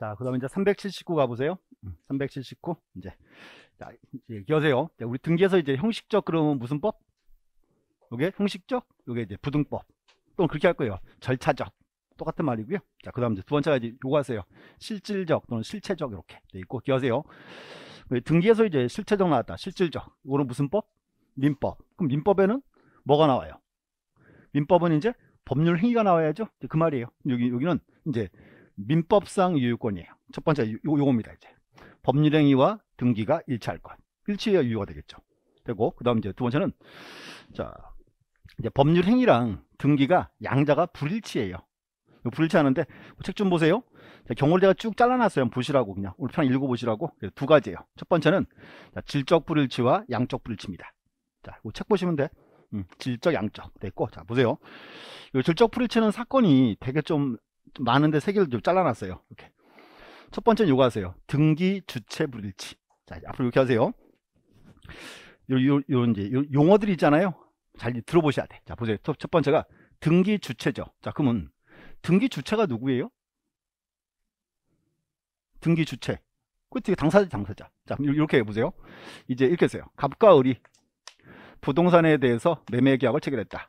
자, 그 다음에 이제 379 가보세요. 379. 이제 얘기하세요. 우리 등기에서 이제 형식적 그러면 무슨 법? 요게 형식적, 요게 이제 부등법. 또 그렇게 할 거예요. 절차적. 똑같은 말이고요. 자, 그 다음 이제 두 번째가 이제 요거 하세요. 실질적 또는 실체적 이렇게 돼 있고, 기억하세요. 등기에서 이제 실체적 나왔다. 실질적. 이거는 무슨 법? 민법. 그럼 민법에는 뭐가 나와요? 민법은 이제 법률 행위가 나와야죠. 그 말이에요. 여기는 이제 민법상 유효권이에요. 첫 번째 요겁니다. 이제 법률행위와 등기가 일치할 것, 일치해야 유효가 되겠죠. 되고, 그 다음 이제 두 번째는, 자, 이제 법률행위랑 등기가 양자가 불일치해요. 불일치하는데 책 좀 보세요. 자, 경우를 제가 쭉 잘라놨어요. 보시라고, 그냥 오늘 편 읽어보시라고. 두 가지예요. 첫 번째는, 자, 질적 불일치와 양적 불일치입니다. 자, 책 보시면 돼. 질적, 양적 됐고, 자 보세요. 요 질적 불일치는 사건이 되게 좀 많은데 세 개를 좀 잘라놨어요. 이렇게. 첫 번째는 요거 하세요. 등기 주체 불일치. 자, 앞으로 이렇게 하세요. 이제 용어들이 있잖아요. 잘 들어보셔야 돼. 자, 보세요. 첫 번째가 등기 주체죠. 자, 그러면 등기 주체가 누구예요? 등기 주체. 그 당사자. 자, 이렇게 해보세요. 이제 이렇게 하세요. 갑과 을이 부동산에 대해서 매매 계약을 체결했다.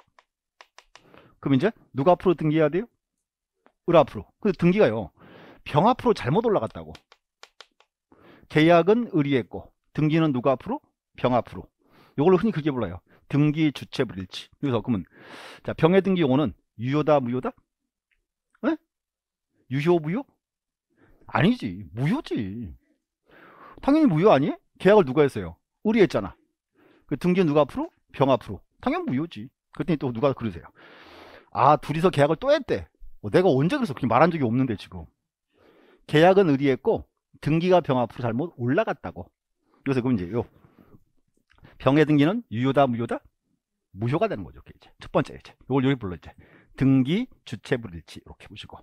그럼 이제 누가 앞으로 등기해야 돼요? 을 앞으로. 근데 등기가요, 병 앞으로 잘못 올라갔다고. 계약은 을이 했고 등기는 누가 앞으로? 병 앞으로. 이걸로 흔히 그렇게 불러요. 등기 주체 불일치. 여기서 그러면, 자, 병의 등기 용어는 유효다, 무효다? 네? 유효, 무효? 아니지. 무효지. 당연히 무효 아니에요? 계약을 누가 했어요? 을이 했잖아. 그 등기는 누가 앞으로? 병 앞으로. 당연히 무효지. 그랬더니 또 누가 그러세요. 아, 둘이서 계약을 또 했대. 내가 언제 그래서 그렇게 말한 적이 없는데 지금. 계약은 을이 했고 등기가 병 앞으로 잘못 올라갔다고. 그래서 그럼 이제 요 병의 등기는 유효다, 무효다? 무효가 되는 거죠. 이렇게 이제 첫 번째 이제 요걸 여기 불러 이제 등기 주체 불일치 이렇게 보시고.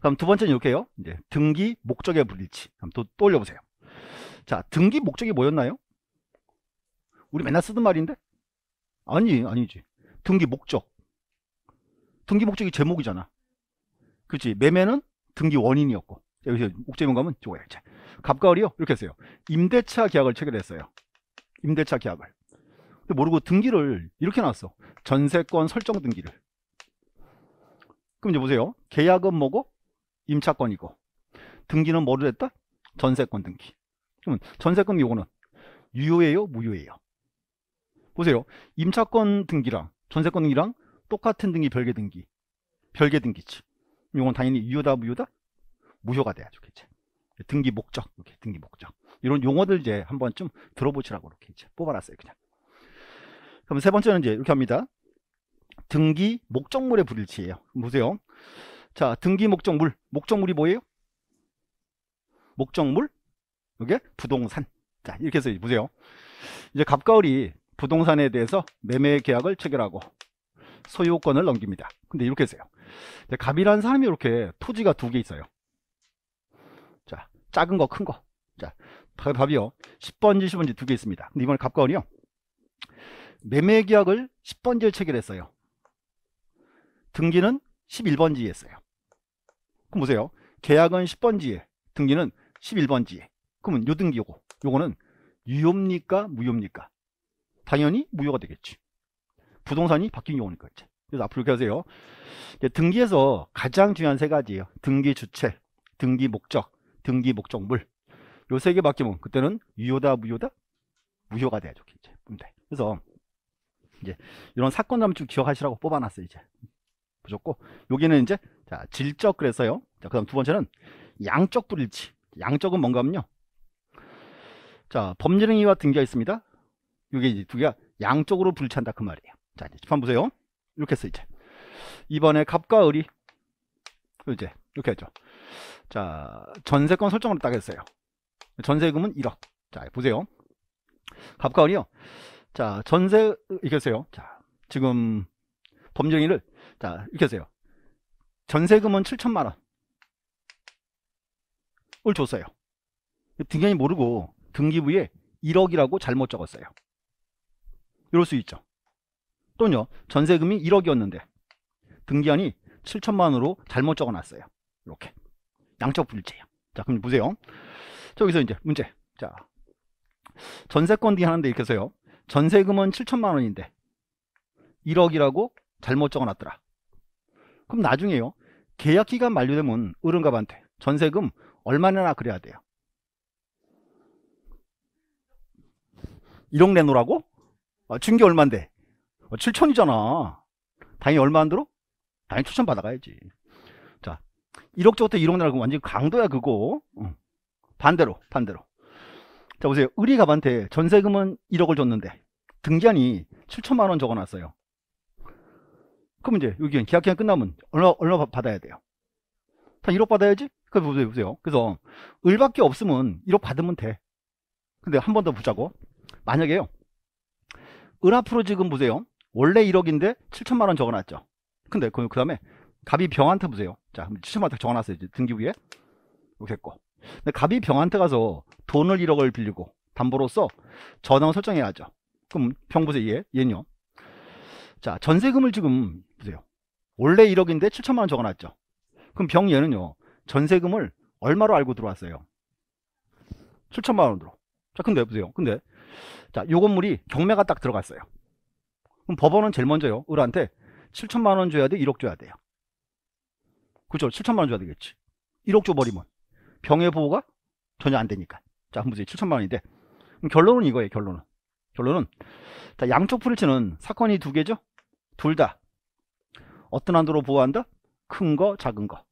그럼 두 번째는 이렇게요. 이제 등기 목적의 불일치. 그럼 또 올려보세요. 자, 등기 목적이 뭐였나요? 우리 맨날 쓰던 말인데? 아니지. 등기 목적. 등기 목적이 제목이잖아. 그렇지. 매매는 등기 원인이었고. 여기서 목재문 가면 이거예요. 갑과 을이요. 이렇게 했어요. 임대차 계약을 체결했어요. 임대차 계약을. 근데 모르고 등기를 이렇게 놨어. 전세권 설정 등기를. 그럼 이제 보세요. 계약은 뭐고? 임차권이고. 등기는 뭐를 했다? 전세권 등기. 그러면 전세권 요거는 유효예요? 무효예요? 보세요. 임차권 등기랑 전세권 등기랑 똑같은 등기, 별개 등기. 별개 등기지. 이건 당연히 유효다, 무효다? 무효가 돼야죠. 이제. 등기 목적. 이렇게 등기 목적. 이런 용어들 이제 한번 좀 들어보시라고 이렇게 이제 뽑아놨어요. 그냥. 그럼 세 번째는 이제 이렇게 합니다. 등기 목적물의 불일치예요. 보세요. 자, 등기 목적물. 목적물이 뭐예요? 목적물. 이게 부동산. 자, 이렇게 해서 보세요. 이제 갑과 을이 부동산에 대해서 매매 계약을 체결하고 소유권을 넘깁니다. 근데 이렇게 했어요. 갑이라는 사람이 이렇게 토지가 두 개 있어요. 자, 작은 거, 큰 거. 자, 갑이요. 10번지, 10번지 두 개 있습니다. 근데 이번에 갑과 을이요. 매매 계약을 10번지에 체결했어요. 등기는 11번지에 했어요. 그럼 보세요. 계약은 10번지에, 등기는 11번지에. 그러면 요 등기고, 요거는 유효입니까, 무효입니까? 당연히 무효가 되겠지. 부동산이 바뀐 경우니까. 이제. 그래서 앞으로 이렇게 하세요. 등기에서 가장 중요한 세 가지예요. 등기 주체, 등기 목적, 등기 목적물. 요 세 개 바뀌면 그때는 유효다, 무효다? 무효가 돼야죠. 이제. 그래서 이제 이런 사건 함축 기억하시라고 뽑아놨어요. 이제 보셨고, 여기는 이제, 자, 질적 그래서요. 자, 그다음 두 번째는 양적 불일치. 양적은 뭔가면요. 자, 법률행위와 등기가 있습니다. 이게 이제 두 개가 양적으로 불일치한다 그 말이에요. 자, 이제 한번 보세요. 이렇게 해서 이제 이번에 갑과 을이 이제 이렇게 했죠. 자, 전세권 설정을 딱 했어요. 전세금은 1억. 자, 보세요. 갑과 을이요. 자, 전세 이렇게 했어요. 자, 지금 법률행위를, 자, 이렇게 했어요. 전세금은 7천만 원을 줬어요. 등기인이 모르고 등기부에 1억이라고 잘못 적었어요. 이럴 수 있죠. 또는요, 전세금이 1억이었는데 등기한이 7천만 원으로 잘못 적어놨어요. 이렇게 양적 불일치예요. 자, 그럼 보세요. 여기서 이제 문제. 자, 전세권등기 하는데 이렇게 써요. 전세금은 7천만 원인데 1억이라고 잘못 적어놨더라. 그럼 나중에요, 계약기간 만료되면 어른갑한테 전세금 얼마나 그래야 돼요? 1억 내놓으라고? 준게 얼만데? 7천이잖아. 당연히 얼마 안 들어? 당연히 7천 받아가야지. 자, 1억 적었다 1억 내라고 완전 강도야 그거. 반대로. 자, 보세요. 을이갑한테 전세금은 1억을 줬는데 등기한이 7천만 원 적어놨어요. 그럼 이제 여기 계약기간 끝나면 얼마 받아야 돼요? 다 1억 받아야지? 그래서 보세요. 그래서 을밖에 없으면 1억 받으면 돼. 근데 한 번 더 보자고. 만약에요, 을 앞으로 지금 보세요. 원래 1억인데 7천만 원 적어놨죠. 근데 그 다음에 갑이 병한테 보세요. 자, 7천만 원 딱 적어놨어요. 이제 등기 위에. 이렇게 했고. 근데 갑이 병한테 가서 돈을 1억을 빌리고 담보로서 전항을 설정해야죠. 그럼 병 보세요. 얘는요. 자, 전세금을 지금 보세요. 원래 1억인데 7천만 원 적어놨죠. 그럼 병 얘는요, 전세금을 얼마로 알고 들어왔어요? 7천만 원으로. 자, 근데 보세요. 근데 자, 요 건물이 경매가 딱 들어갔어요. 그럼 법원은 제일 먼저요, 을한테 7천만 원 줘야 돼, 1억 줘야 돼요. 그렇죠? 7천만 원 줘야 되겠지. 1억 줘버리면 병의 보호가 전혀 안 되니까. 자, 한번 보세요. 7천만 원인데. 그럼 결론은 이거예요, 결론은. 자, 양쪽 불일치는 사건이 두 개죠? 둘 다 어떤 한도로 보호한다? 큰 거, 작은 거.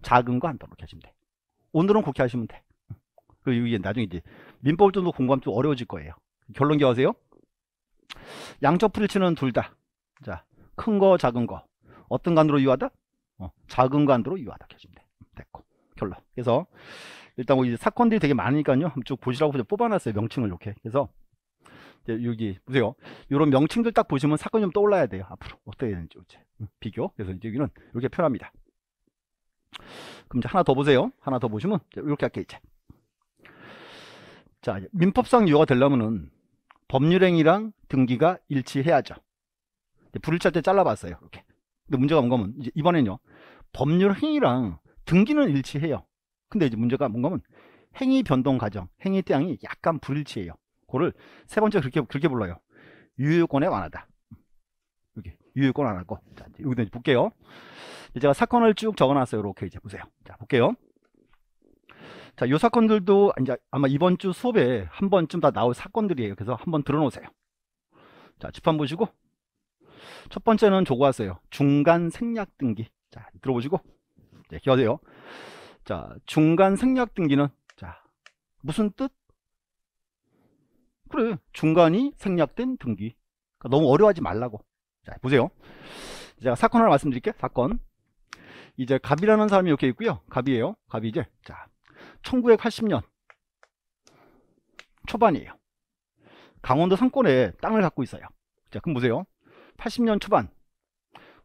작은 거 한도로 이렇게 하시면 돼. 오늘은 그렇게 하시면 돼. 그리고 이게 나중에 이제 민법을 좀 더 공부하면 좀 어려워질 거예요. 결론 기억하세요. 양적 불일치는 둘 다, 자, 큰 거, 작은 거. 어떤 간으로 유효하다? 작은 간으로 유효하다. 이렇게 하시면 돼. 됐고. 결론. 그래서 일단 뭐 이제 사건들이 되게 많으니까요. 쭉 보시라고 뽑아놨어요. 명칭을 이렇게. 그래서 이제 여기 보세요. 이런 명칭들 딱 보시면 사건이 좀 떠올라야 돼요. 앞으로 어떻게 되는지 이제 비교. 그래서 이제 여기는 이렇게 표현합니다. 그럼 이제 하나 더 보세요. 하나 더 보시면 이렇게 할게요. 이제. 자, 민법상 유효가 되려면은 법률행위랑 등기가 일치해야죠. 불일치할 때 잘라봤어요. 이렇게. 근데 문제가 뭔가 하면 이제 이번에는요, 법률행위랑 등기는 일치해요. 근데 이제 문제가 뭔가 하면 행위 변동 과정, 행위 태양이 약간 불일치해요. 그거를 세 번째 그렇게 불러요. 유효권의 완화다. 여기 유효권 완화고. 자, 여기다 이제 볼게요. 이제 제가 사건을 쭉 적어놨어요. 이렇게 이제 보세요. 자, 볼게요. 자, 요 사건들도 이제 아마 이번 주 수업에 한 번쯤 다 나올 사건들이에요. 그래서 한번 들어놓으세요. 자, 집판 보시고. 첫 번째는 저거 왔어요. 중간 생략 등기. 자, 들어보시고. 네, 기억하세요. 자, 중간 생략 등기는, 자, 무슨 뜻? 그래, 중간이 생략된 등기. 그러니까 너무 어려워하지 말라고. 자, 보세요. 제가 사건 하나 말씀드릴게요. 사건. 이제 갑이라는 사람이 이렇게 있고요. 갑이에요. 갑이 이제, 자, 1980년 초반이에요. 강원도 상권에 땅을 갖고 있어요. 자, 그럼 보세요. 80년 초반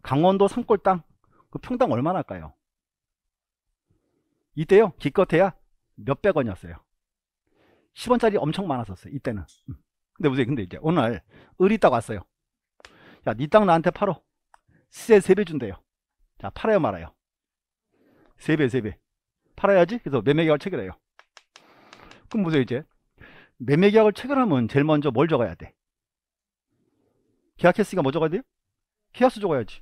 강원도 상권 땅, 그 평당 얼마나 할까요? 이때요, 기껏해야 몇백 원이었어요. 10원짜리 엄청 많았었어요, 이때는. 근데 보세요. 근데 이제 어느 날 을이 딱 왔어요. 야, 네 땅 나한테 팔어. 시세 3배 준대요. 자, 팔아요 말아요? 3배. 팔아야지. 그래서 매매계약을 체결해요. 그럼 보세요. 이제 매매계약을 체결하면 제일 먼저 뭘 적어야 돼? 계약했으니까 뭐 적어야 돼요? 계약서 적어야지.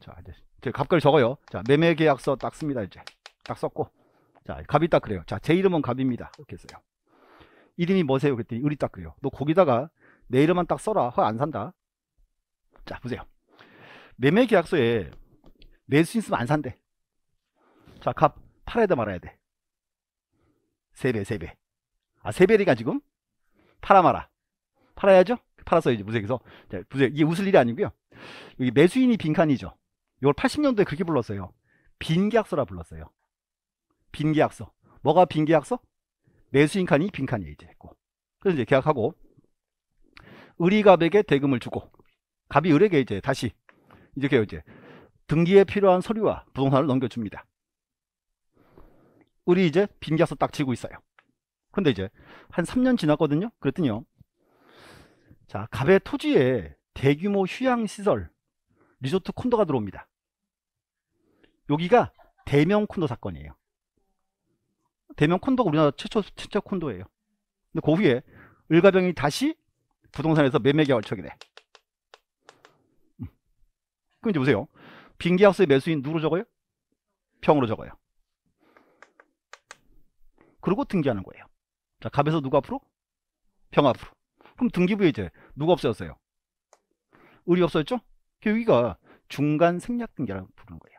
자, 이제 갑걸 적어요. 자, 매매계약서 딱 씁니다. 이제 딱 썼고. 자, 갑이 딱 그래요. 자, 제 이름은 갑입니다. 이렇게 써요. 이름이 뭐세요? 그랬더니 을이 딱 그래요. 너 거기다가 내 이름만 딱 써라. 허 안 산다. 자, 보세요. 매매계약서에 내 수 있으면 안 산대. 자, 갑 팔아야 돼 말아야 돼? 3배. 아, 3배니까 지금 팔아 말아? 팔아야죠. 팔아서 이제 무색에서 무색, 이게 웃을 일이 아니고요. 여기 매수인이 빈칸이죠. 이걸 80년도에 그렇게 불렀어요. 빈계약서라 불렀어요. 빈계약서. 뭐가 빈계약서? 매수인 칸이 빈칸이에요. 이제 했고. 그래서 이제 계약하고 을이 갑에게 대금을 주고 갑이 을에게 이제 다시 이렇게 이제 등기에 필요한 서류와 부동산을 넘겨줍니다. 을이 이제 빈계약서 딱 지고 있어요. 근데 이제 한 3년 지났거든요. 그랬더니요, 자, 갑의 토지에 대규모 휴양시설 리조트 콘도가 들어옵니다. 여기가 대명 콘도 사건이에요. 대명 콘도가 우리나라 최초 콘도예요. 근데 그 후에 을가병이 다시 부동산에서 매매기가 얼척이네. 그럼 이제 보세요. 빙기하우스의 매수인 누구로 적어요? 평으로 적어요. 그리고 등기하는 거예요. 자, 갑에서 누구 앞으로? 평 앞으로. 그럼 등기부에 이제 누가 없어졌어요? 을이 없어졌죠? 여기가 중간 생략 등기라고 부르는 거예요.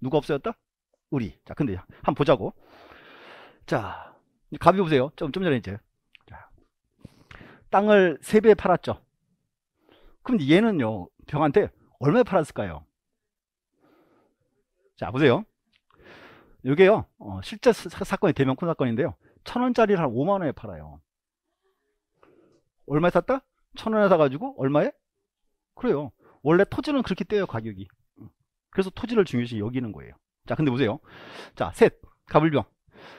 누가 없어졌다? 을이. 자, 근데 한번 보자고. 자, 갑이 보세요. 좀 전에 이제 땅을 3배에 팔았죠. 그럼 얘는요, 병한테 얼마에 팔았을까요? 자, 보세요. 이게요, 실제 사건이 대명콘 사건인데요. 1000원짜리를 한 5만원에 팔아요. 얼마에 샀다? 1000원에 사가지고, 얼마에? 그래요. 원래 토지는 그렇게 떼요, 가격이. 그래서 토지를 중요시 여기는 거예요. 자, 근데 보세요. 자, 셋, 갑을병.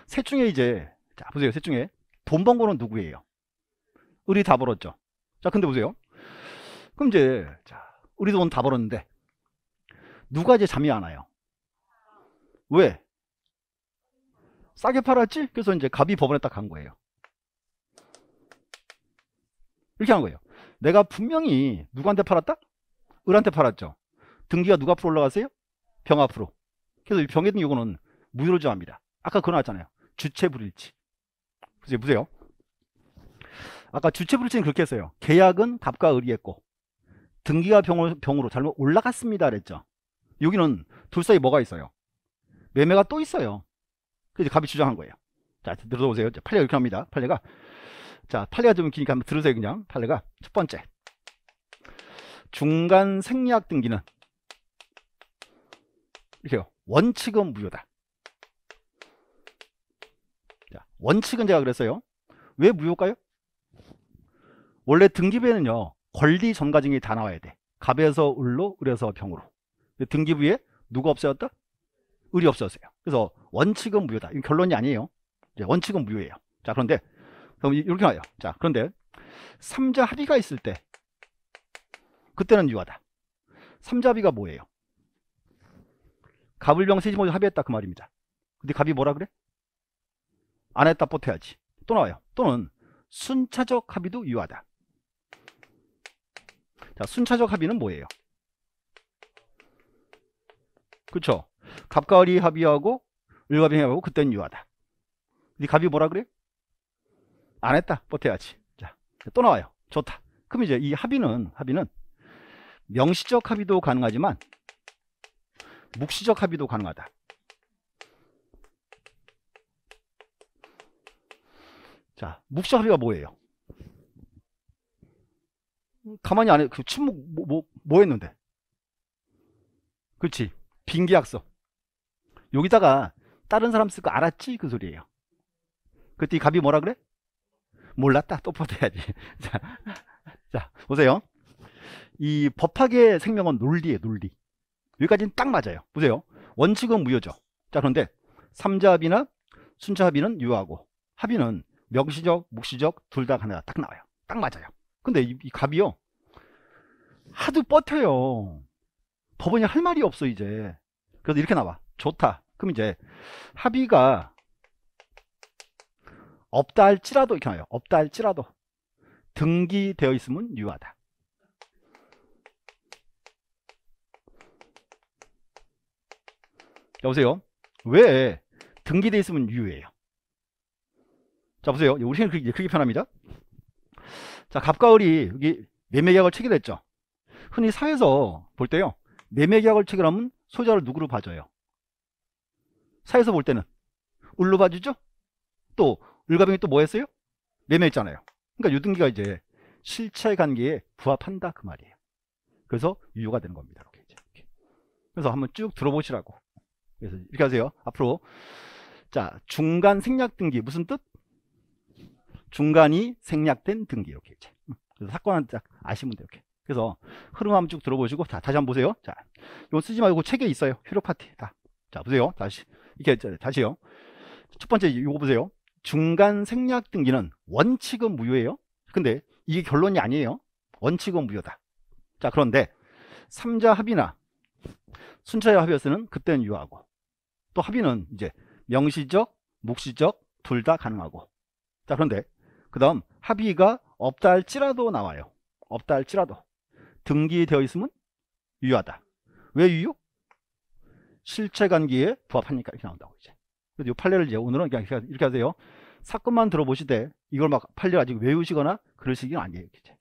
셋 중에 이제, 자, 보세요. 셋 중에 돈 번 거는 누구예요? 을이 다 벌었죠. 자, 근데 보세요. 그럼 이제, 자, 을이 돈 다 벌었는데, 누가 이제 잠이 안 와요? 왜? 싸게 팔았지? 그래서 이제 갑이 법원에 딱 간 거예요. 이렇게 한 거예요. 내가 분명히 누구한테 팔았다? 을한테 팔았죠. 등기가 누가 앞으로 올라가세요? 병 앞으로. 그래서 이 병의 등기는 무효조합니다. 아까 그거 나왔잖아요. 주체불일치. 그래서 보세요. 아까 주체불일치는 그렇게 했어요. 계약은 갑과 을이 했고 등기가 병으로 잘못 올라갔습니다 그랬죠. 여기는 둘 사이 뭐가 있어요? 매매가 또 있어요. 그래서 갑이 주장한 거예요. 자, 들어보세요. 판례가 이렇게 합니다. 판례가. 자, 판례가 좀 기니까 한번 들으세요, 그냥. 판례가. 첫 번째. 중간 생략 등기는, 이렇게요. 원칙은 무효다. 자, 원칙은 제가 그랬어요. 왜 무효일까요? 원래 등기부에는요, 권리 전가증이 다 나와야 돼. 갑에서 을로, 을에서 병으로. 등기부에 누가 없어졌다? 을이 없어졌어요. 그래서 원칙은 무효다. 이건 결론이 아니에요. 원칙은 무효예요. 자, 그런데 그럼 이렇게 나와요. 자, 그런데 3자 합의가 있을 때 그때는 유효하다. 3자 합의가 뭐예요? 갑을병 세지모두 합의했다 그 말입니다. 근데 갑이 뭐라 그래? 안 했다 보태야지. 또 나와요. 또는 순차적 합의도 유효하다. 자, 순차적 합의는 뭐예요? 그렇죠? 갑과 을이 합의하고 을가병이 합의하고 그때는 유효하다. 근데 갑이 뭐라 그래요? 안 했다 버텨야지. 자, 또 나와요. 좋다. 그럼 이제 이 합의는 명시적 합의도 가능하지만 묵시적 합의도 가능하다. 자, 묵시적 합의가 뭐예요? 가만히 안 해. 그 침묵 뭐 했는데? 그렇지. 빙계약서. 여기다가 다른 사람 쓸 거 알았지? 그 소리예요. 그때 이 갑이 뭐라 그래? 몰랐다. 또 버텨야지. 자, 보세요. 이 법학의 생명은 논리예요. 논리. 여기까지는 딱 맞아요. 보세요. 원칙은 무효죠. 자, 그런데 3자 합의나 순차 합의는 유효하고 합의는 명시적, 묵시적 둘 다 하나 딱 나와요. 딱 맞아요. 근데 이 갑이요. 하도 버텨요. 법원이 할 말이 없어 이제. 그래서 이렇게 나와. 좋다. 그럼 이제 합의가 없다 할지라도 이렇게 나와요. 없다 할지라도 등기되어 있으면 유효하다. 자, 보세요. 왜 등기되어 있으면 유효해요? 자, 보세요. 우리는 그렇게 편합니다. 자, 갑과 을이 여기 매매계약을 체결했죠. 흔히 사회에서 볼 때요. 매매계약을 체결하면 소유자를 누구로 봐줘요? 사에서 볼 때는 을로 봐주죠? 또 을가병이 또 뭐 했어요? 매매했잖아요. 그러니까 유등기가 이제 실체 관계에 부합한다 그 말이에요. 그래서 유효가 되는 겁니다. 이렇게. 그래서 한번 쭉 들어보시라고. 그래서 이렇게 하세요. 앞으로 자 중간 생략 등기 무슨 뜻? 중간이 생략된 등기 이렇게 이제. 그래서 사건은 딱 아시면 돼요. 이렇게. 그래서 흐름 한번 쭉 들어보시고 자, 다시 한번 보세요. 자, 이거 쓰지 말고 책에 있어요. 효력 파티 다. 자, 보세요. 다시 이렇게 다시요. 첫 번째 이거 보세요. 중간 생략 등기는 원칙은 무효예요. 근데 이게 결론이 아니에요. 원칙은 무효다. 자, 그런데 3자 합의나 순차 합의였으면 그때는 유효하고 또 합의는 이제 명시적, 묵시적 둘 다 가능하고. 자, 그런데 그 다음 합의가 없다 할지라도 나와요. 없다 할지라도 등기되어 있으면 유효하다. 왜 유효? 실체관계에 부합하니까 이렇게 나온다고. 이제 이 판례를 이제 오늘은 그냥 이렇게 하세요. 사건만 들어보시되 이걸 막 판례를 아직 외우시거나 그러시기는 아니에요. 이제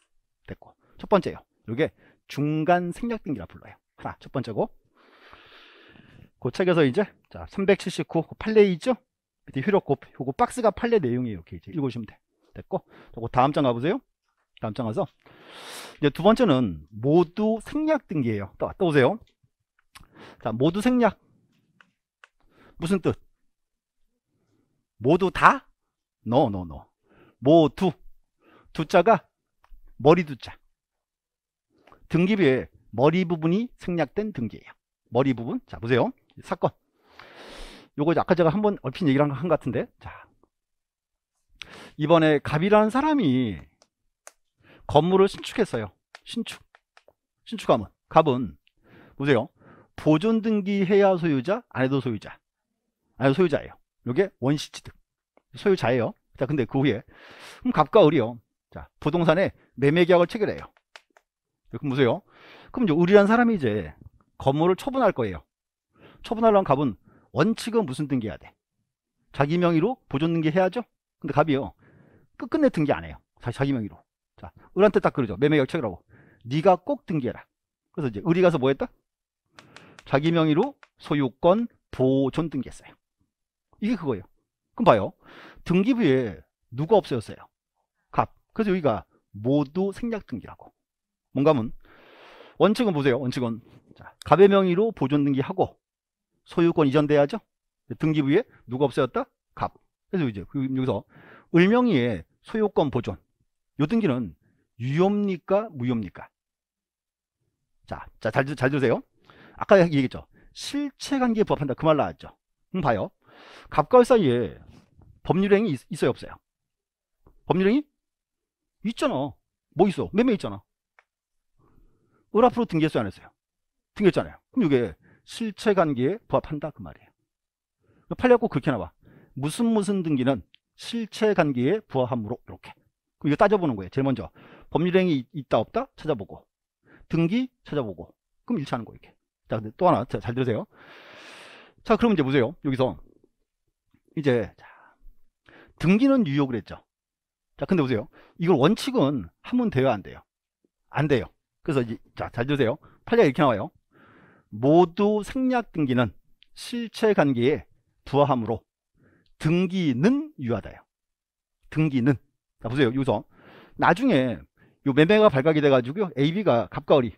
됐고, 첫 번째요. 이게 중간 생략등기라 불러요. 하나, 첫 번째고. 그 책에서 이제 자 379 판례이죠. 밑에 효력곱 요거 박스가 판례 내용이에요. 이렇게 이제 읽으시면 돼. 됐고, 그 다음 장 가보세요. 다음 장 가서 이제 두 번째는 모두 생략등기예요. 또 왔다 오세요. 자, 모두 생략 무슨 뜻? 모두 다? No. 모두 두자가 머리 두자. 등기부에 머리 부분이 생략된 등기예요. 머리 부분. 자, 보세요. 사건. 요거 아까 제가 한번 얼핏 얘기를 한 것 같은데. 자, 이번에 갑이라는 사람이 건물을 신축했어요. 신축하면 갑은 보세요. 보존 등기해야 소유자, 안 해도 소유자. 안 해도 소유자예요. 요게 원시취득. 소유자예요. 자, 근데 그 후에 그럼 갑과 을이요. 자, 부동산에 매매 계약을 체결해요. 그럼 보세요. 그럼 이제 을이란 사람이 이제 건물을 처분할 거예요. 처분하려면 갑은 원칙은 무슨 등기해야 돼? 자기 명의로 보존 등기해야죠. 근데 갑이요. 끝끝내 등기 안 해요. 자기 명의로. 자, 을한테 딱 그러죠. 매매 계약 체결하고 네가 꼭 등기해라. 그래서 이제 을이 가서 뭐 했다? 자기 명의로 소유권 보존 등기했어요. 이게 그거예요. 그럼 봐요. 등기부에 누가 없어졌어요? 갑. 그래서 여기가 모두 생략 등기라고. 뭔가 하면 원칙은 보세요. 원칙은 자, 갑의 명의로 보존 등기하고 소유권 이전돼야죠. 등기부에 누가 없어졌다? 갑. 그래서 이제 여기서 을명의의 소유권 보존. 요 등기는 유효입니까? 무효입니까? 자, 잘 들으세요. 아까 얘기했죠. 실체관계에 부합한다. 그 말 나왔죠. 그럼 봐요. 갑과 을 사이에 법률행위 있어요? 없어요? 법률행위? 있잖아. 뭐 있어? 매매 있잖아. 을 앞으로 등기했어요? 안 했어요? 등기했잖아요. 그럼 이게 실체관계에 부합한다. 그 말이에요. 팔려고 그렇게 나와. 무슨 등기는 실체관계에 부합함으로. 이렇게. 그럼 이거 따져보는 거예요. 제일 먼저 법률행위 있다 없다 찾아보고 등기 찾아보고 그럼 일치하는 거예요. 이렇게. 자, 근데 또 하나 잘 들으세요. 자, 그럼 이제 보세요. 여기서 이제 자, 등기는 유효 그랬죠. 자, 근데 보세요. 이걸 원칙은 하면 돼요, 안 돼요? 안 돼요. 그래서 이제 자, 잘 들으세요. 판례가 이렇게 나와요. 모두 생략 등기는 실체 관계에 부합함으로 등기는 유효하다요. 등기는. 자, 보세요. 여기서 나중에 요 매매가 발각이 돼 가지고요. A, B가 갑과 을이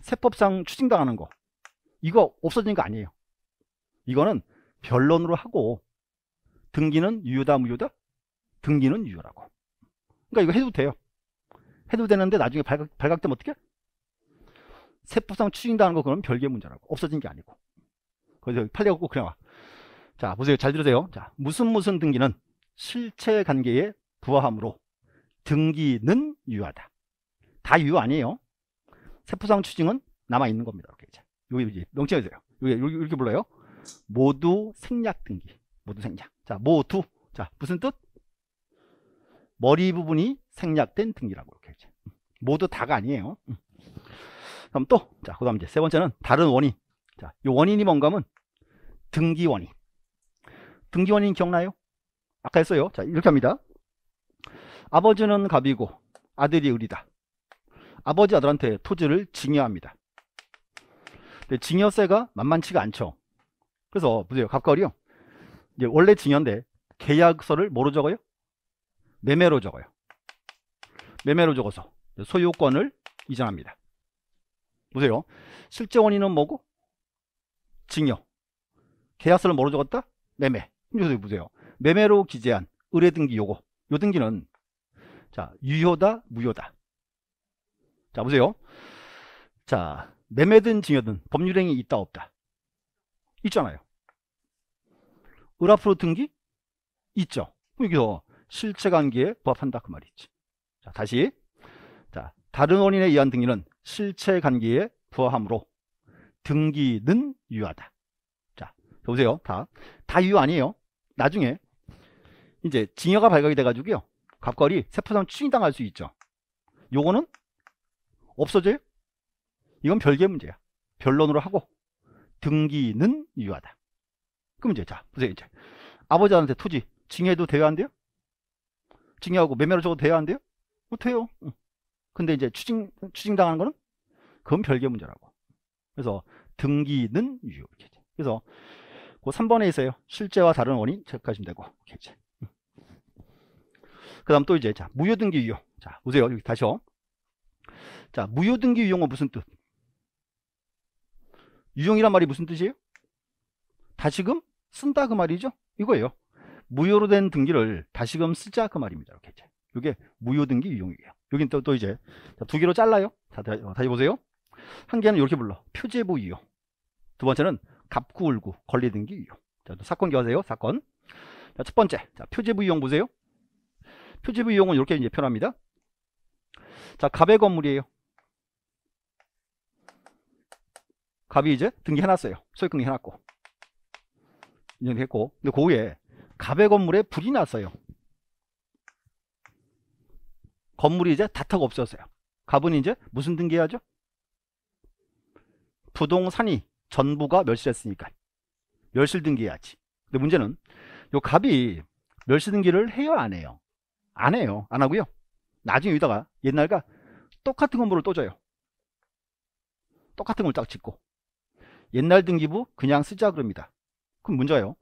세법상 추징당하는 거. 이거 없어진 거 아니에요. 이거는 변론으로 하고 등기는 유효다 무효다? 등기는 유효라고. 그러니까 이거 해도 돼요. 해도 되는데 나중에 발각되면 어떻게? 세법상 추징당하는 거 그건 별개의 문제라고. 없어진 게 아니고. 그래서 판례가 꼭 그냥 와. 자, 보세요. 잘 들으세요. 자, 무슨 등기는 실체 관계에 부합함으로 등기는 유효하다. 다 유효 아니에요. 세법상 추징은 남아 있는 겁니다. 이렇게 이제. 여기 명칭해주세요. 여기 이렇게 불러요. 모두 생략 등기. 모두 생략. 자, 모두. 자, 무슨 뜻? 머리 부분이 생략된 등기라고 이렇게 이제. 모두 다가 아니에요. 그럼 또, 자, 그다음 이제 세 번째는 다른 원인. 자, 이 원인이 뭔가면 등기 원인. 등기 원인 기억나요? 아까 했어요. 자, 이렇게 합니다. 아버지는 갑이고 아들이 을이다. 아버지 아들한테 토지를 증여합니다. 근데 증여세가 만만치가 않죠. 그래서 보세요. 갑과 을이요. 이제 원래 증여인데 계약서를 뭐로 적어요? 매매로 적어요. 매매로 적어서 소유권을 이전합니다. 보세요. 실제 원인은 뭐고? 증여. 계약서를 뭐로 적었다? 매매. 여기서 보세요. 매매로 기재한 을의 등기 요거. 요 등기는 자, 유효다, 무효다. 자, 보세요. 자, 매매든 증여든 법률행위 있다 없다? 있잖아요. 을 앞으로 등기? 있죠. 여기서 실체관계에 부합한다 그 말이지. 자, 다시. 자, 다른 원인에 의한 등기는 실체관계에 부합함으로 등기는 유효하다. 자, 보세요. 다 유효 아니에요. 나중에 이제 징여가 발각이 돼가지고요, 갑과을이 세포상 추징당할 수 있죠. 요거는 없어져요. 이건 별개의 문제야. 변론으로 하고 등기는 유효하다. 그럼 이제 자 보세요. 이제 아버지한테 토지 징여해도 돼요, 안 돼요? 징여하고 매매로 적어도 돼요, 안 돼요? 돼요. 근데 이제 추징당하는 거는 그건 별개의 문제라고. 그래서 등기는 유효. 그래서 그 3번에 있어요. 실제와 다른 원인 체크하시면 되고. 이제. 그 다음 또 이제 자 무효등기 유효. 자 보세요. 여기 다시요. 자 무효등기 유용은 무슨 뜻? 유용이란 말이 무슨 뜻이에요? 다시금 쓴다 그 말이죠. 이거예요. 무효로 된 등기를 다시금 쓰자 그 말입니다. 이렇게 이제. 이게 무효등기 유용이에요. 여긴 또 이제 두 개로 잘라요. 자 다시 보세요. 한 개는 이렇게 불러. 표제부 유효. 두 번째는 갑구을구 권리등기 유효. 자 또 사건 기하세요. 사건. 자 첫 번째. 자 표제부 유용 보세요. 표제부 유용은 이렇게 이제 표현합니다. 자 갑의 건물이에요. 갑이 이제 등기해놨어요. 소유권 등기해놨고 인정했고, 근데 그 후에 갑의 건물에 불이 났어요. 건물이 이제 다 타고 없어졌어요. 갑은 이제 무슨 등기해야죠? 부동산이 전부가 멸실했으니까 멸실 등기해야지. 근데 문제는 요 갑이 멸실 등기를 해요, 안 해요? 안 해요. 안 하고요. 나중에 여기다가 옛날과 똑같은 건물을 또 줘요. 똑같은 걸 딱 짓고 옛날 등기부 그냥 쓰자 그럽니다. 그럼 문제예요.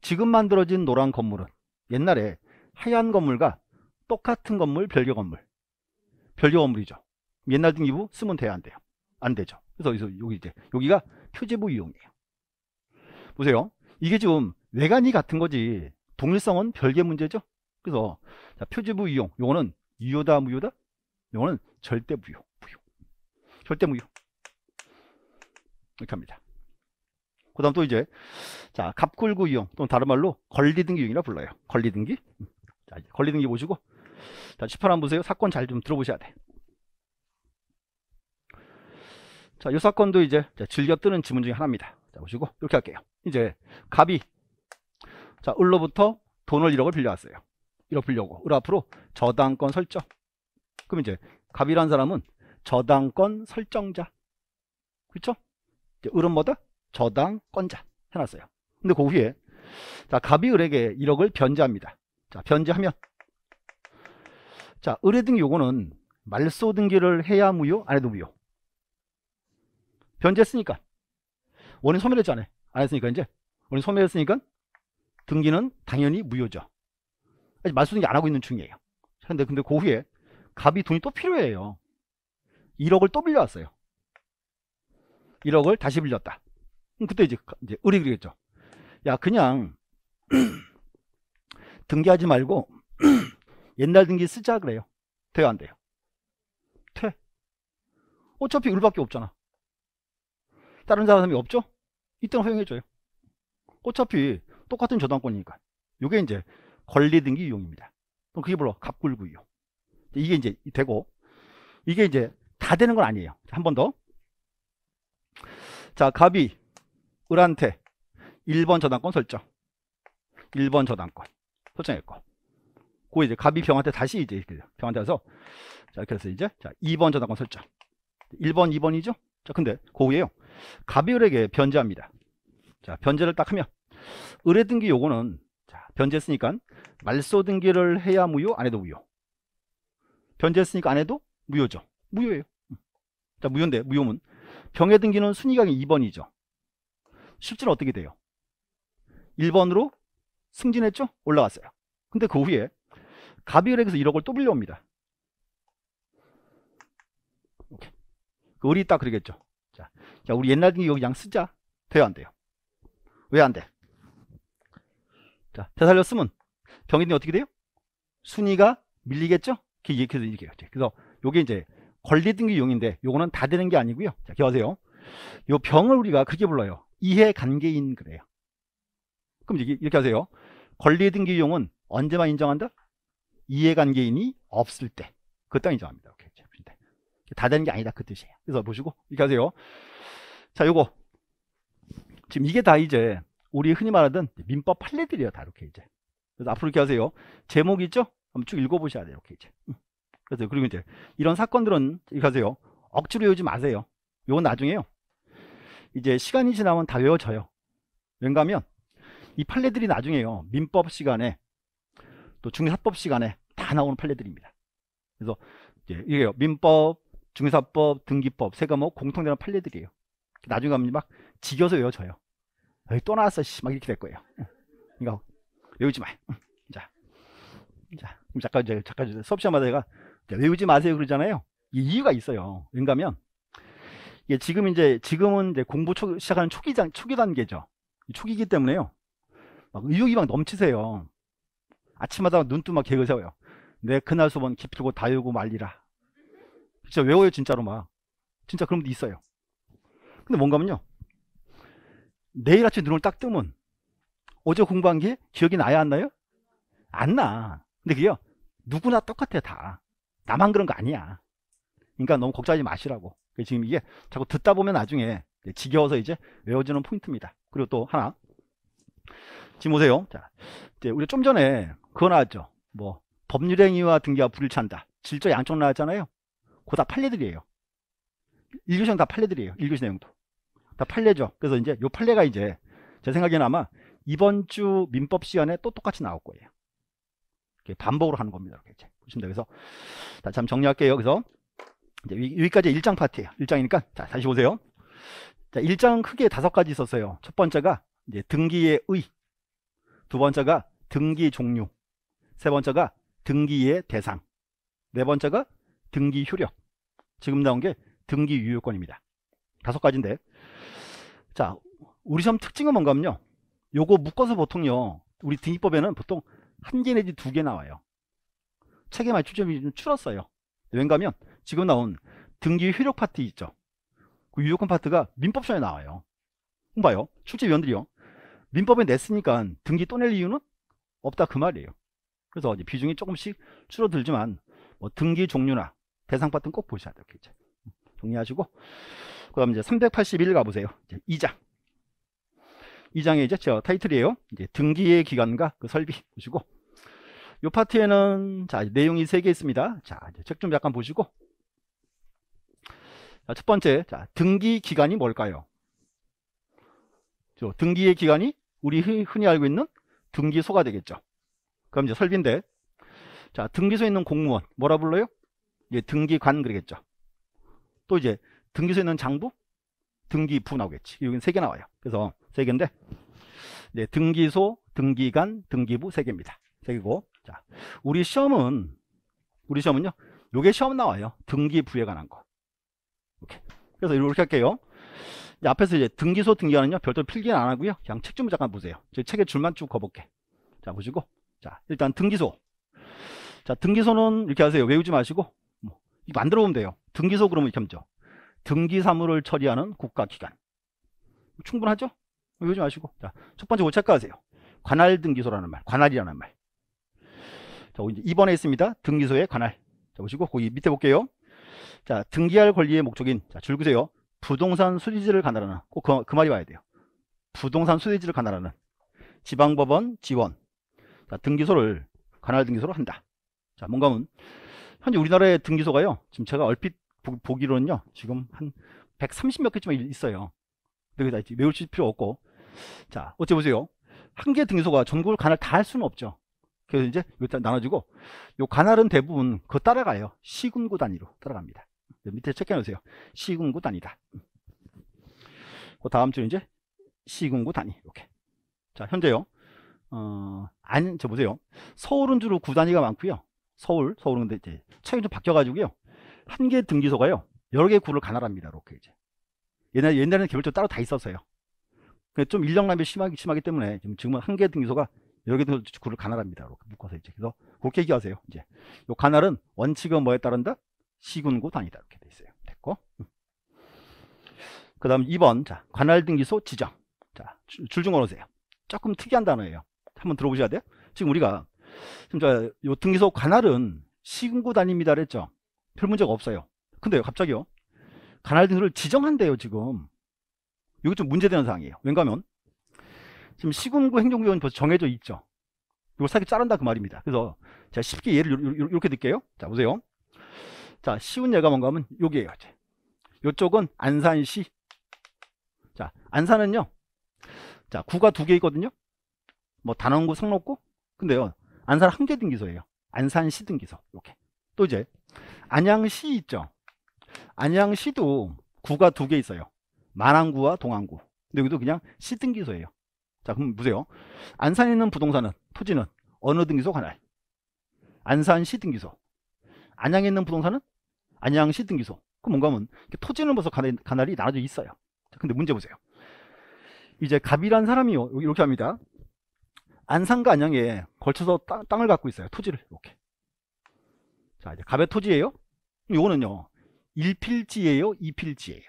지금 만들어진 노란 건물은 옛날에 하얀 건물과 똑같은 건물, 별개 건물. 별개 건물이죠. 옛날 등기부 쓰면 돼요, 안 돼요? 안 되죠. 그래서 여기가 표제부 유용이에요. 보세요. 이게 지금 외관이 같은 거지 동일성은 별개 문제죠. 그래서 자, 표제부 유용. 요거는 유효다, 무효다? 요거는 절대 무효. 절대 무효. 이렇게 합니다. 그 다음 또 이제 자 갑구을구 유용 또는 다른 말로 권리등기 유용이라 불러요. 권리등기. 자 권리등기 보시고 자 18 한번 보세요. 사건 잘 좀 들어보셔야 돼. 자 이 사건도 이제 즐겨 뜨는 지문 중에 하나입니다. 자 보시고 이렇게 할게요. 이제 갑이 자 을로부터 돈을 1억을 빌려왔어요. 1억 빌려오고 을 앞으로 저당권 설정. 그럼 이제 갑이라는 사람은 저당권 설정자. 그렇죠? 을은 뭐다? 저당권자 해놨어요. 근데 그 후에 자 갑이 을에게 1억을 변제합니다. 자 변제하면 자 을의 등기 요거는 말소 등기를 해야 무효, 안 해도 무효. 변제했으니까 원인 소멸했잖아요. 안 했으니까 이제 원인 소멸했으니까 등기는 당연히 무효죠. 아직 말소 등기 안 하고 있는 중이에요. 근데 그 후에 갑이 돈이 또 필요해요. 1억을 또 빌려왔어요. 1억을 다시 빌렸다. 그때 이제 을이 그러겠죠. 야 그냥 등기하지 말고 옛날 등기 쓰자 그래요. 돼요, 안 돼요? 돼. 어차피 을밖에 없잖아. 다른 사람이 없죠? 이때는 허용해줘요. 어차피 똑같은 저당권이니까. 이게 이제 권리등기 유용입니다. 그럼 그게 바로 갑구을구 유용. 이게 이제 되고 이게 이제 다 되는 건 아니에요. 한 번 더. 자 갑이 을한테 1번 저당권 설정. 1번 저당권 설정했고. 그 이제 갑이 병한테 다시 이제 병한테 와서 자 그래서 이제 자 2번 저당권 설정. 1번, 2번이죠? 자 근데 그 후에요. 갑이 을에게 변제합니다. 자 변제를 딱 하면 을의 등기 요거는 자 변제했으니까 말소 등기를 해야 무효, 안 해도 무효. 변제했으니까 안 해도 무효죠. 무효예요. 자 무효인데 무효면 병의 등기는 순위가 2번이죠. 실질은 어떻게 돼요? 1번으로 승진했죠? 올라갔어요. 근데 그 후에 갑이 을에게서 1억을 또 빌려옵니다. 오케이. 그 을이 딱 그러겠죠. 자, 우리 옛날 등기 여기 양 쓰자. 돼요, 안 돼요? 왜 안 돼? 자, 되살려 쓰면 병의 등기 어떻게 돼요? 순위가 밀리겠죠? 이렇게. 그래서 요게 이제 권리등기 유용인데 요거는 다 되는 게 아니고요. 자, 기억하세요. 요 병을 우리가 그렇게 불러요. 이해관계인 그래요. 그럼 이렇게 하세요. 권리등기 유용은 언제만 인정한다? 이해관계인이 없을 때. 그때 인정합니다. 오케이. 다 되는 게 아니다 그 뜻이에요. 그래서 보시고 이렇게 하세요. 자 요거 지금 이게 다 이제 우리 흔히 말하던 민법 판례들이에요, 다 이렇게 이제. 그래서 앞으로 이렇게 하세요. 제목 있죠? 한번 쭉 읽어보셔야 돼요, 이렇게 이제. 그래서 그리고 이제 이런 사건들은 이렇게 하세요. 억지로 외우지 마세요. 요건 나중에요. 이제 시간이 지나면 다 외워져요. 왠가 하면 이 판례들이 나중에요. 민법 시간에 또 중사법 시간에 다 나오는 판례들입니다. 그래서 이제 이게요. 민법, 중사법, 등기법 세 과목 공통되는 판례들이에요. 나중에 가면 막 지겨서 외워져요. 에이, 또 나왔어, 씨. 막 이렇게 될 거예요. 그러니까 외우지 마요. 자, 그럼 잠깐 수업 시간마다 제가 외우지 마세요 그러잖아요. 이 이유가 있어요. 왠가 하면 예, 지금은 이제 공부 시작하는 초기 단계죠. 초기이기 때문에요. 막 의욕이 막 넘치세요. 아침마다 눈뜨 막 계획을 세워요. 내 그날 수업은 기필고 다 외우고 말리라. 진짜 외워요, 진짜로 막. 진짜 그런 분도 있어요. 근데 뭔가면요. 내일 아침에 눈을 딱 뜨면 어제 공부한 게 기억이 나야 안 나요? 안 나. 근데 그게요. 누구나 똑같아요, 다. 나만 그런 거 아니야. 그러니까 너무 걱정하지 마시라고. 지금 이게 자꾸 듣다 보면 나중에 지겨워서 이제 외워지는 포인트입니다. 그리고 또 하나 지금 보세요. 자, 이제 우리 좀 전에 그거 나왔죠. 뭐 법률행위와 등기와 불일치한다. 질적 양쪽 나왔잖아요. 그거 다 판례들이에요. 1교시 다 판례들이에요. 1교시 내용도 다 판례죠. 그래서 이제 요 판례가 이제 제 생각에는 아마 이번 주 민법 시간에 또 똑같이 나올 거예요. 이렇게 반복으로 하는 겁니다. 이렇게 이제 보시면 돼요. 그래서 자, 잠 정리할게요. 그래서 이제 여기까지 1장 파트예요. 1장이니까 자, 다시 보세요. 자, 1장은 크게 5가지 있었어요. 첫 번째가 이제 등기의 의, 두 번째가 등기 종류, 세 번째가 등기의 대상, 네 번째가 등기 효력, 지금 나온 게 등기 유효권입니다. 5가지인데 자, 우리 시험 특징은 뭔가면요. 요거 묶어서 보통요. 우리 등기법에는 보통 1개 내지 2개 나와요. 책에 맞추점이 좀 줄었어요. 왠가면 지금 나온 등기 효력 파트 있죠. 그 유효권 파트가 민법 시간에 나와요. 그럼 봐요. 출제위원들이요. 민법에 냈으니까 등기 또 낼 이유는 없다 그 말이에요. 그래서 이제 비중이 조금씩 줄어들지만 뭐 등기 종류나 대상 파트는 꼭 보셔야 돼요. 이제 정리하시고 그다음 이제 381 가보세요. 이제 2장. 2장에 이제 저 타이틀이에요. 이제 등기의 기간과 그 설비 보시고. 요 파트에는 자, 내용이 3개 있습니다. 자, 책 좀 약간 보시고. 자, 첫 번째, 자, 등기 기간이 뭘까요? 저 등기의 기간이 우리 흔히 알고 있는 등기소가 되겠죠. 그럼 이제 설비인데, 자, 등기소에 있는 공무원 뭐라 불러요? 이제 등기관 그러겠죠. 또 이제 등기소에 있는 장부, 등기부 나오겠지. 여기는 3개 나와요. 그래서 3개인데, 네, 등기소, 등기관, 등기부 3개입니다. 3개고. 자, 우리 시험은요, 요게 시험 나와요. 등기부에 관한 거. 이렇게. 그래서 이렇게 할게요. 이제 앞에서 이제 등기소, 등기관은요, 별도로 필기는 안 하고요. 그냥 책 좀 잠깐 보세요. 제 책에 줄만 쭉 거볼게. 자, 보시고. 자, 일단 등기소. 자, 등기소는 이렇게 하세요. 외우지 마시고, 뭐, 만들어 보면 돼요. 등기소 그러면 이렇게 하죠. 등기 사무를 처리하는 국가기관. 충분하죠? 외우지 마시고. 자, 첫 번째 고착가하세요. 관할 등기소라는 말, 관할이라는 말. 자, 이제 2번에 있습니다. 등기소의 관할. 자, 보시고, 거기 밑에 볼게요. 자, 등기할 권리의 목적인, 자, 줄 그세요. 부동산 수리지를 관할하는, 꼭 그 말이 와야 돼요. 부동산 수리지를 관할하는 지방법원 지원. 자, 등기소를 관할 등기소로 한다. 자, 뭔가 하면, 현재 우리나라의 등기소가요, 지금 제가 얼핏 보기로는요, 지금 한 130몇 개쯤 있어요. 근데 다 외우실 필요 없고. 자, 어째 보세요. 한 개 등기소가 전국을 관할 다 할 수는 없죠. 그래서 이제 일단 나눠지고 요 관할은 대부분 그거 따라가요. 시군구 단위로 따라갑니다. 밑에 체크해 놓으세요. 시군구 단위다. 그 다음 주 이제 시군구 단위 이렇게. 자, 현재요. 저 보세요. 서울은 주로 구 단위가 많고요. 서울은 근데 이제 책이 좀 바뀌어가지고요. 한 개 등기소가요. 여러 개 구를 관할합니다. 이렇게 이제. 옛날에는 개별적으로 따로 다 있었어요. 근데 좀 인력난이 심하기 때문에 지금은 한 개 등기소가 여기도 구를 관할합니다. 이렇게 묶어서 이제. 그래서 그렇게 얘기하세요. 이제 요 관할은 원칙은 뭐에 따른다? 시군구 단위다. 이렇게 돼 있어요. 됐고. 그다음 2번. 자, 관할 등기소 지정. 자, 줄 좀 걸으세요. 조금 특이한 단어예요. 한번 들어보셔야 돼요. 지금 우리가 지금 저 요 등기소 관할은 시군구 단위입니다. 그랬죠? 별 문제가 없어요. 근데 갑자기요. 관할 등기소를 지정한대요, 지금. 이게 좀 문제되는 사항이에요. 왠가면 지금 시군구 행정구역은 벌써 정해져 있죠. 이걸 사기 자른다 그 말입니다. 그래서 제가 쉽게 예를 이렇게 드릴게요. 자, 보세요. 자, 쉬운 예가 뭔가 하면 여기에요. 이쪽은 안산시. 자, 안산은요. 자, 구가 두 개 있거든요. 뭐 단원구, 상록구. 근데요, 안산 한 개 등기소예요. 안산시 등기소. 이렇게. 또 이제 안양시 있죠. 안양시도 구가 두 개 있어요. 마랑구와 동안구. 근데 여기도 그냥 시 등기소예요. 자, 그럼 보세요. 안산에 있는 부동산은, 토지는 어느 등기소 관할? 안산시 등기소. 안양에 있는 부동산은 안양시 등기소. 그 뭔가 하면 토지는 벌써 관할이 나눠져 있어요. 자, 근데 문제 보세요. 이제 갑이란 사람이 이렇게 합니다. 안산과 안양에 걸쳐서 땅을 갖고 있어요. 토지를 이렇게. 자, 이제 갑의 토지예요. 요거는요. 1필지예요, 2필지예요.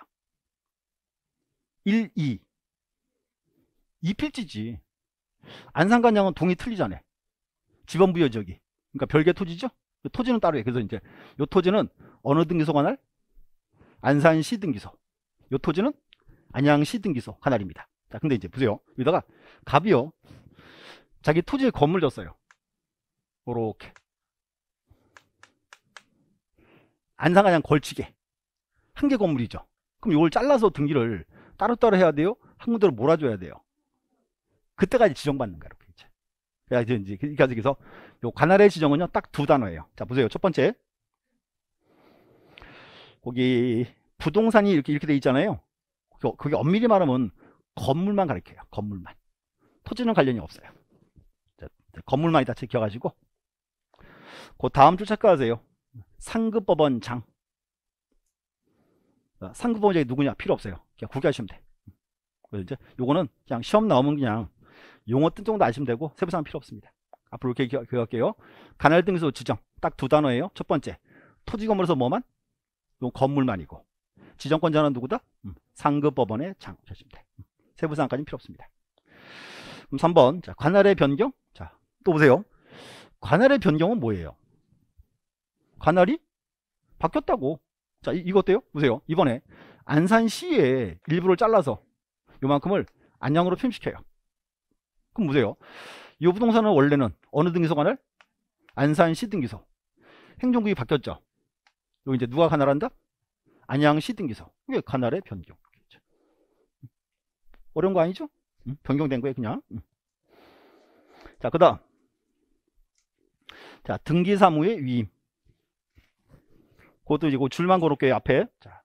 1, 2. 2필지지. 안산과 안양은 동이 틀리잖아요. 지범부여 지역이. 그러니까 별개 토지죠. 토지는 따로 해. 그래서 이제 요 토지는 어느 등기소 관할? 안산시 등기소. 요 토지는 안양시 등기소 관할입니다. 자, 근데 이제 보세요. 여기다가 갑이요. 자기 토지에 건물 줬어요. 요렇게. 안산과 안양 걸치게. 한 개 건물이죠. 그럼 요걸 잘라서 등기를 따로따로 해야 돼요? 한 군데로 몰아줘야 돼요. 그때까지 지정받는 거예요. 이렇게 이제. 그러니까 그래서 요 관할의 지정은요, 딱 두 단어예요. 자, 보세요. 첫 번째. 거기 부동산이 이렇게 돼 있잖아요. 그게 엄밀히 말하면 건물만 가리켜요. 건물만. 토지는 관련이 없어요. 자, 건물만이다 지켜가지고. 그 다음 줄 체크하세요. 상급법원장. 상급법원장이 누구냐? 필요 없어요. 그냥 구기하시면 돼. 그래서 이제 요거는 그냥 시험 나오면 그냥 용어 뜬 정도 아시면 되고 세부사항 필요 없습니다. 앞으로 이렇게 기억할게요. 관할 등기소 지정 딱 두 단어예요. 첫 번째 토지 건물에서 뭐만? 요 건물만이고 지정권자는 누구다? 상급법원의 장 하시면 돼. 세부사항까지는 필요 없습니다. 그럼 3번 자, 관할의 변경. 자, 또 보세요. 관할의 변경은 뭐예요? 관할이 바뀌었다고. 자, 이거 어때요? 보세요. 이번에 안산시의 일부를 잘라서 요만큼을 안양으로 표현시켜요. 그럼 보세요. 이 부동산은 원래는 어느 등기소 관할? 안산시 등기소. 행정구역이 바뀌었죠. 여기 이제 누가 관할한다? 안양시 등기소. 이게 관할의 변경. 어려운 거 아니죠? 변경된 거예요, 그냥. 자, 그다음. 자, 등기사무의 위임. 그것도 이제 그 줄만 걸을게요, 앞에. 자,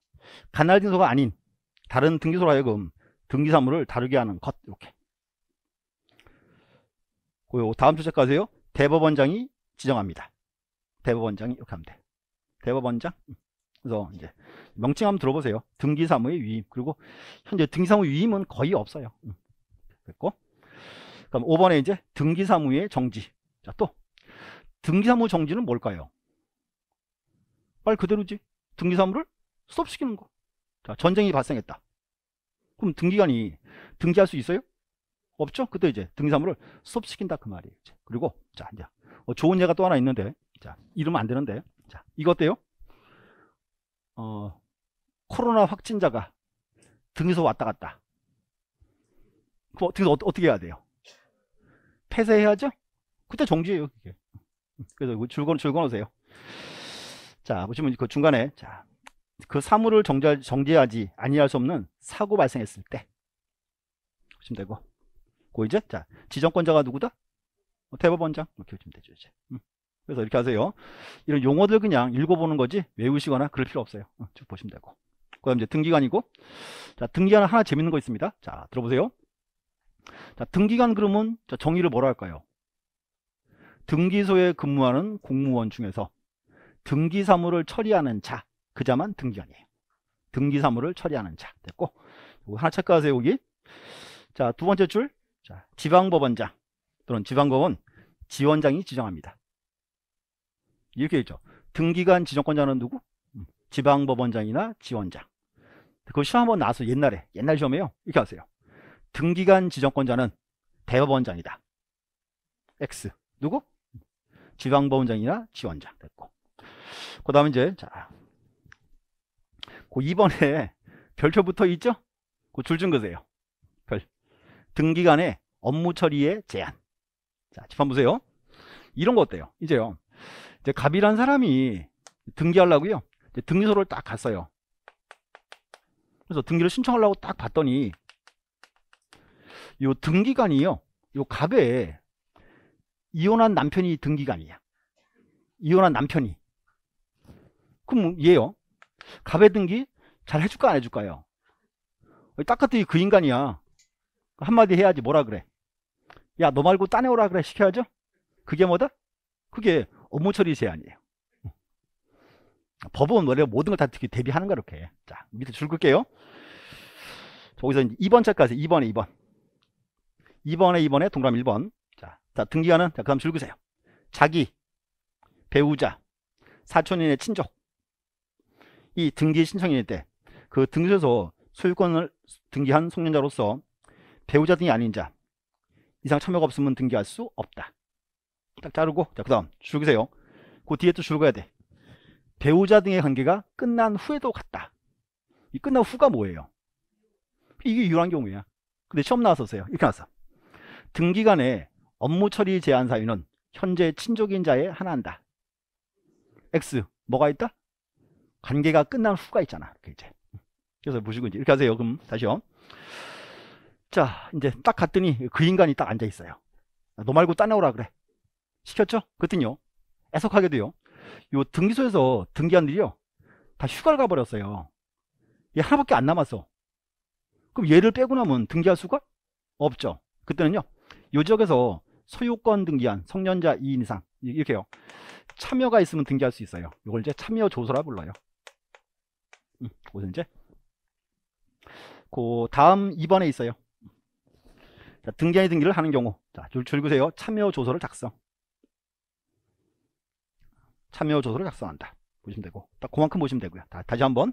관할 등기소가 아닌 다른 등기소로 하여금 등기사무를 다루게 하는 것. 이렇게. 다음 주제까지 가세요. 대법원장이 지정합니다. 대법원장이 이렇게 하면 돼. 대법원장. 그래서 이제 명칭 한번 들어보세요. 등기사무의 위임. 그리고 현재 등기사무 위임은 거의 없어요. 됐고. 그럼 5번에 이제 등기사무의 정지. 자, 또 등기사무 정지는 뭘까요? 말 그대로지. 등기사무를 스톱시키는 거. 자, 전쟁이 발생했다. 그럼 등기관이 등기할 수 있어요? 없죠? 그때 이제 등기사무를 수업시킨다 그 말이에요. 그리고 자, 이제 좋은 예가 또 하나 있는데, 자, 이러면 안 되는데, 자, 이거 어때요? 코로나 확진자가 등기소 왔다 갔다. 그럼 등기소 어떻게 해야 돼요? 폐쇄해야죠? 그때 정지예요. 그게. 그래서 줄거놓으세요. 자, 보시면 그 중간에 자, 그 사무를 정지하지 아니할 수 없는 사고 발생했을 때 보시면 되고. 고 이제 자, 지정권자가 누구다? 대법원장. 이렇게 보시면 되죠, 이제. 그래서 이렇게 하세요. 이런 용어들 그냥 읽어보는 거지 외우시거나 그럴 필요 없어요. 쭉 보시면 되고. 그다음 이제 등기관이고. 자, 등기관 하나 재밌는 거 있습니다. 자, 들어보세요. 자, 등기관 그러면 자, 정의를 뭐라 할까요? 등기소에 근무하는 공무원 중에서 등기사무를 처리하는 자, 그 자만 등기관이에요. 등기사무를 처리하는 자. 됐고. 이거 하나 체크하세요, 여기. 자, 두 번째 줄. 자, 지방법원장 또는 지방법원 지원장이 지정합니다. 이렇게 있죠. 등기관 지정권자는 누구? 지방법원장이나 지원장. 그 시험 한번 나왔어요. 옛날 시험에요. 이렇게 하세요. 등기관 지정권자는 대법원장이다. X. 누구? 지방법원장이나 지원장. 됐고. 그 다음에 이제, 자, 그 2번에 별표 붙어 있죠? 그 줄 좀 그세요. 등기관에 업무 처리의 제한. 자, 집한 보세요. 이런 거 어때요? 이제요. 이제 갑이란 사람이 등기하려고요. 이제 등기소를 딱 갔어요. 그래서 등기를 신청하려고 딱 봤더니 요 등기관이요. 요 갑에 이혼한 남편이 등기관이야. 이혼한 남편이. 그럼 얘요. 갑의 등기 잘 해줄까 안 해줄까요? 딱 같더니 그 인간이야. 한마디 해야지. 뭐라 그래? 야, 너 말고 딴 애 오라 그래. 시켜야죠. 그게 뭐다? 그게 업무 처리 제한이에요. 법은 원래 모든 걸 다 대비하는 거 이렇게. 자, 밑에 줄 긋게요. 거기서 2번째까지 2번에 2번. 2번에 2번에 동그라미 1번. 자, 등기관은 자, 그다음 줄 긋으세요. 자기, 배우자, 사촌인의 친족. 이 등기 신청일 때 그 등기소에서 소유권을 등기한 성년자로서 배우자 등이 아닌 자 이상 참여가 없으면 등기할 수 없다. 딱 자르고, 자, 그 다음 줄 긋으세요. 그 뒤에 또 줄 긋어야 돼. 배우자 등의 관계가 끝난 후에도 같다. 이 끝난 후가 뭐예요? 이게 유효한 경우야. 근데 처음 나왔었어요. 이렇게 나왔어. 등기간의 업무 처리 제한 사유는 현재 친족인 자에 하나한다. X 뭐가 있다? 관계가 끝난 후가 있잖아. 이렇게 이제. 그래서 보시고 이제 이렇게 하세요. 그럼 다시요. 자, 이제 딱 갔더니 그 인간이 딱 앉아 있어요. 너 말고 따내오라 그래. 시켰죠? 그랬더니요. 애석하게도요. 요 등기소에서 등기한 일이요. 다 휴가를 가버렸어요. 얘 하나밖에 안 남았어. 그럼 얘를 빼고 나면 등기할 수가 없죠. 그때는요. 요 지역에서 소유권 등기한 성년자 2인 이상 이렇게요. 참여가 있으면 등기할 수 있어요. 이걸 이제 참여 조서라 불러요. 그래서 이제 그 다음 2번에 있어요. 자, 등기한이 등기를 하는 경우, 자, 줄 긋으세요. 참여 조서를 작성. 참여 조서를 작성한다. 보시면 되고, 딱 그만큼 보시면 되고요. 다시 한번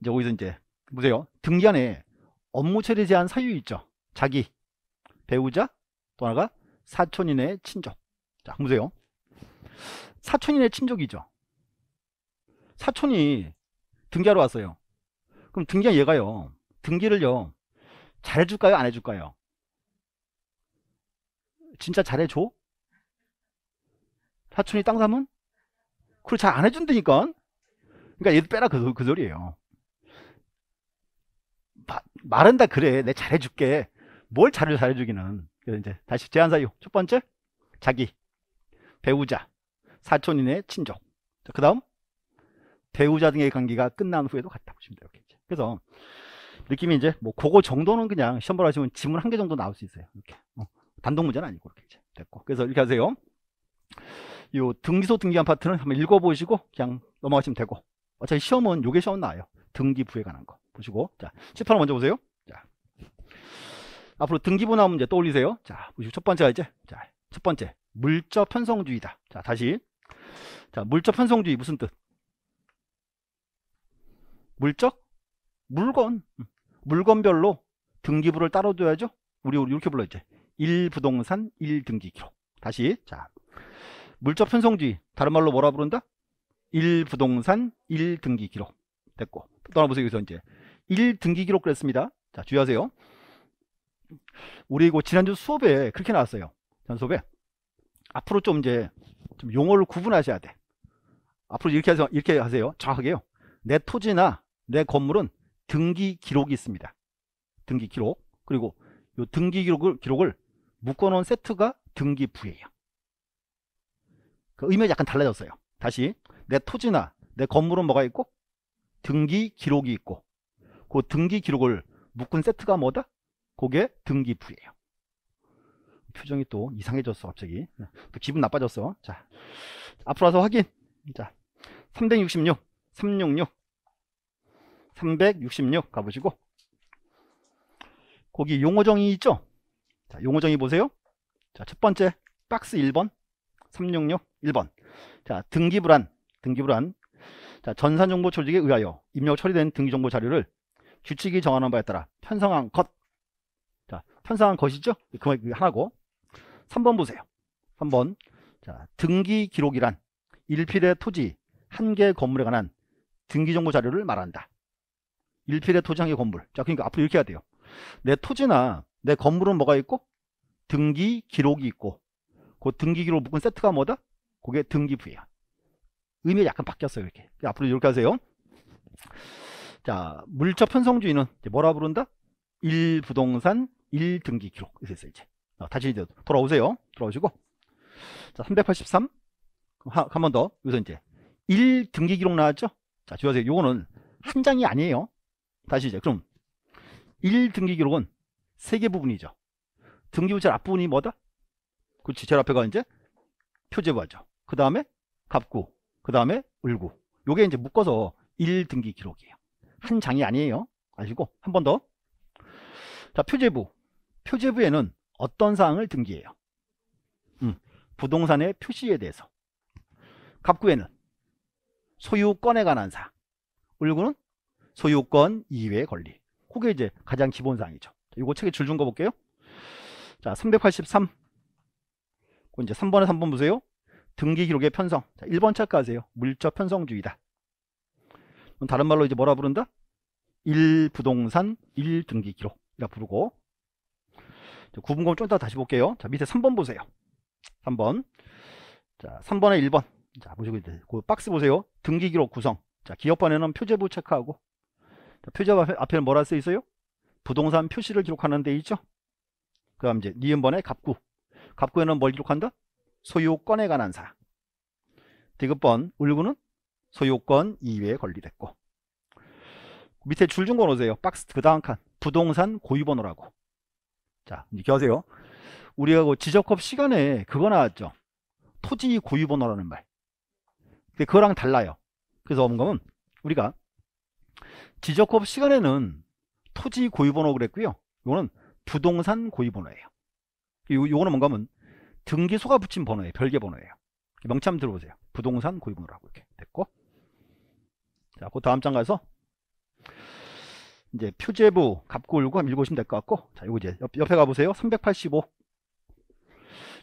이제 거기서 이제 보세요. 등기한에 업무 처리 제한 사유 있죠. 자기, 배우자, 또 하나가 사촌인의 친족. 자, 보세요. 사촌인의 친족이죠. 사촌이 등기하러 왔어요. 그럼 등기한 얘가요, 등기를요 잘해줄까요 안 해줄까요? 진짜 잘해줘? 사촌이 땅 사면? 그걸 잘 안 해준다니까. 그러니까 얘도 빼라 그 소리예요. 말은 다 그래. 내 잘해줄게. 뭘 잘해주기는. 그래서 이제 다시 제한 사유. 첫 번째 자기, 배우자, 사촌인의 친족. 그 다음 배우자 등의 관계가 끝난 후에도 같다 보시면 돼요. 그래서 느낌이 이제 뭐 그거 정도는 그냥 시험 보러 하시면 지문 1개 정도 나올 수 있어요. 이렇게 단독 문제는 아니고 이렇게 이제 됐고. 그래서 이렇게 하세요. 요 등기소 등기한 파트는 한번 읽어보시고 그냥 넘어가시면 되고. 어차피 시험은 요게 시험 나와요. 등기부에 관한 거 보시고. 자, 18번 먼저 보세요. 자, 앞으로 등기부 나오면 이제 떠올리세요. 자, 보시고 첫 번째가 이제 자, 첫 번째 물적 편성주의다. 자, 다시. 자, 물적 편성주의 무슨 뜻? 물적 물건별로 등기부를 따로 둬야죠. 우리 이렇게 불러 이제 1부동산 1등기기록. 다시. 자, 물적 편성주의 다른 말로 뭐라 부른다? 1부동산 1등기기록. 됐고. 또 하나 보세요. 여기서 이제 1등기기록 그랬습니다. 자, 주의하세요. 우리 이거 지난주 수업에 그렇게 나왔어요. 전 수업에 앞으로 좀 이제 좀 용어를 구분하셔야 돼. 앞으로 이렇게 하세요. 정확하게요. 내 토지나 내 건물은 등기 기록이 있습니다. 등기 기록. 그리고 이 등기 기록을 묶어놓은 세트가 등기부예요. 그 의미가 약간 달라졌어요. 다시. 내 토지나 내 건물은 뭐가 있고? 등기 기록이 있고. 그 등기 기록을 묶은 세트가 뭐다? 그게 등기부예요. 표정이 또 이상해졌어. 갑자기 또 기분 나빠졌어. 자, 앞으로 와서 확인. 자, 366, 366, 366 가보시고 거기 용어정의 있죠? 자, 용어정의 보세요. 자, 첫 번째 박스 1번 366 1번. 자, 등기부란 자, 전산정보조직에 의하여 입력 처리된 등기정보 자료를 규칙이 정하는 바에 따라 편성한 것. 자, 편성한 것이죠? 그거 하나고. 3번 보세요. 3번. 자, 등기 기록이란 일필의 토지 한 개 건물에 관한 등기 정보 자료를 말한다. 일필의 토지 한 개 건물. 자, 그러니까 앞으로 이렇게 해야 돼요. 내 토지나 내 건물은 뭐가 있고? 등기 기록이 있고 그 등기 기록 묶은 세트가 뭐다? 그게 등기부야. 의미가 약간 바뀌었어요. 이렇게 앞으로 이렇게 하세요. 자, 물적 편성주의는 뭐라 부른다? 1부동산 1등기 기록. 이제 다시 이제 돌아오세요. 돌아오시고 자, 383 한 번 더. 여기서 이제 1등기 기록 나왔죠? 자, 주의하세요. 요거는 한 장이 아니에요. 다시 이제 그럼 1등기 기록은 세 개 부분이죠. 등기부 제일 앞부분이 뭐다? 그렇지. 제일 앞에가 이제 표제부하죠. 그 다음에 갑구, 그 다음에 을구. 요게 이제 묶어서 1등기 기록이에요. 한 장이 아니에요. 아시고 한 번 더. 자, 표제부. 표제부에는 어떤 사항을 등기해요? 부동산의 표시에 대해서. 갑구에는 소유권에 관한 사항. 을구는 소유권 이외의 권리. 그게 이제 가장 기본 사항이죠. 이거 책에 줄 준 거 볼게요. 자, 383. 이제 3번에 3번 보세요. 등기 기록의 편성. 자, 1번 체크하세요. 물적 편성주의다. 다른 말로 이제 뭐라 부른다? 1부동산 1등기 기록이라 부르고. 구분검 좀 이따 다시 볼게요. 자, 밑에 3번 보세요. 3번. 자, 3번에 1번. 자, 보시고 이제 그 박스 보세요. 등기 기록 구성. 자, 기업번에는 표제부 체크하고. 자, 표제부 앞에는 뭐라 쓰여 있어요? 부동산 표시를 기록하는 데 있죠. 그 다음 이제 니은번에 갑구. 갑구에는 뭘 기록한다? 소유권에 관한 사항. 디귿번 을구는 소유권 이외의 권리 됐고. 밑에 줄 준 거 놓으세요. 박스 그 다음 칸. 부동산 고유번호라고. 자, 기억하세요. 우리가 그 지적법 시간에 그거 나왔죠. 토지 고유번호라는 말. 근데 그거랑 달라요. 그래서 엄검은 우리가 지적법 시간에는 토지 고유번호 그랬고요. 이거는 부동산 고유번호예요. 요거는 뭔가 하면 등기소가 붙인 번호예요. 별개 번호예요. 명참 들어보세요. 부동산 고유번호라고 이렇게 됐고. 자, 그 다음 장 가서 이제 표제부 갑구 을구 한번 읽어보시면 될 것 같고. 자, 요거 이제 옆에 가보세요. 385.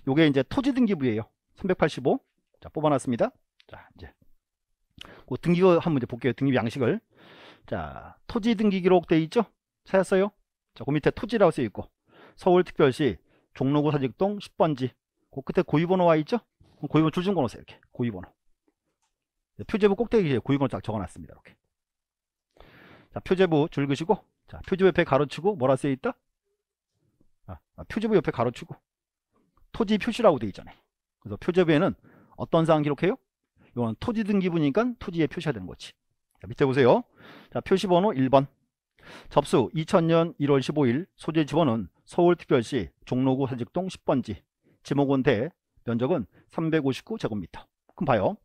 요게 이제 토지 등기부예요. 385. 자, 뽑아놨습니다. 자, 이제 그 등기부 한번 이제 볼게요. 등기부 양식을. 자, 토지 등기 기록 돼 있죠? 찾았어요? 자, 그 밑에 토지라고 쓰여 있고 서울특별시 종로구 사직동 10번지. 그 끝에 고유번호 와 있죠? 고유번호 줄 준 거 넣으세요. 이렇게 고유번호. 표제부 꼭대기에 고유번호 딱 적어놨습니다. 이렇게. 자, 표제부 줄 그시고. 자, 표제부 옆에 가로치고 뭐라 쓰여 있다? 표제부 옆에 가로치고 토지 표시라고 돼 있잖아요. 그래서 표제부에는 어떤 사항 기록해요? 이건 토지 등기부니까 토지에 표시해야 되는 거지. 자, 밑에 보세요. 자, 표시번호 1번. 접수 2000년 1월 15일. 소재 지번은 서울특별시 종로구 사직동 10번지. 지목은 대. 면적은 359제곱미터. 그럼 봐요.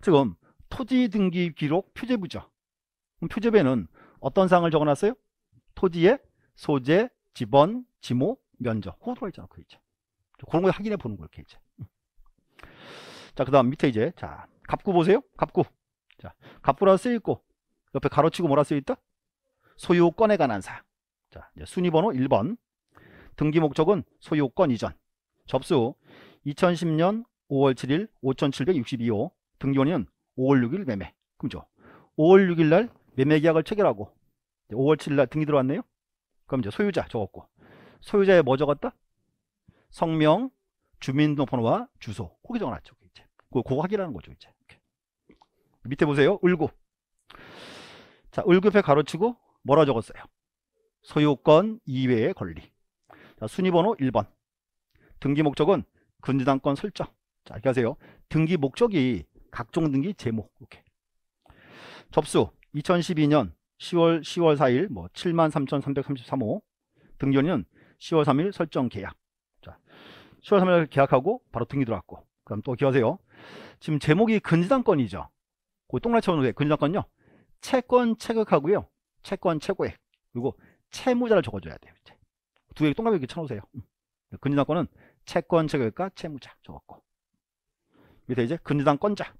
지금 토지 등기 기록 표제부죠. 그럼 표제부에는 어떤 사항을 적어놨어요? 토지의 소재, 지번, 지목, 면적. 호도가 있잖아. 그 있죠. 그런 거 확인해 보는 거 이렇게 이제. 자, 그 다음 밑에 이제 자, 갑구 보세요. 갑구. 자, 갑구라고 쓰여 있고 옆에 가로치고 뭐라 쓰여 있다? 소유권에 관한 사항. 자, 이제 순위번호 1번. 등기 목적은 소유권 이전. 접수 2010년 5월 7일 5762호. 등기원인은 5월 6일 매매. 그죠? 5월 6일 날 매매 계약을 체결하고 5월 7일 날 등기 들어왔네요. 그럼 이제 소유자 적었고 소유자에 뭐 적었다? 성명, 주민등록번호와 주소. 거기 적어놨죠. 이제 그거 확인하는 거죠. 이제 이렇게. 밑에 보세요. 을구. 자, 을구 옆에 가로치고 뭐라 적었어요? 소유권 이외의 권리. 자, 순위번호 1번. 등기 목적은 근저당권 설정. 자, 이렇게 하세요. 등기 목적이 각종 등기 제목. 이렇게. 접수 2012년 10월 4일 뭐 73,333호. 등기원인은 10월 3일 설정 계약. 자, 10월 3일 계약하고 바로 등기 들어왔고. 그럼 또 기억하세요. 지금 제목이 근저당권이죠. 그 동그라미 쳐놓으세요. 근저당권요. 채권 체격하고요. 채권 최고액. 그리고 채무자를 적어줘야 돼요. 이제. 두 개 동그라미 이렇게 쳐놓으세요. 근저당권은 채권 체격과 채무자 적었고. 밑에 이제 근저당권자.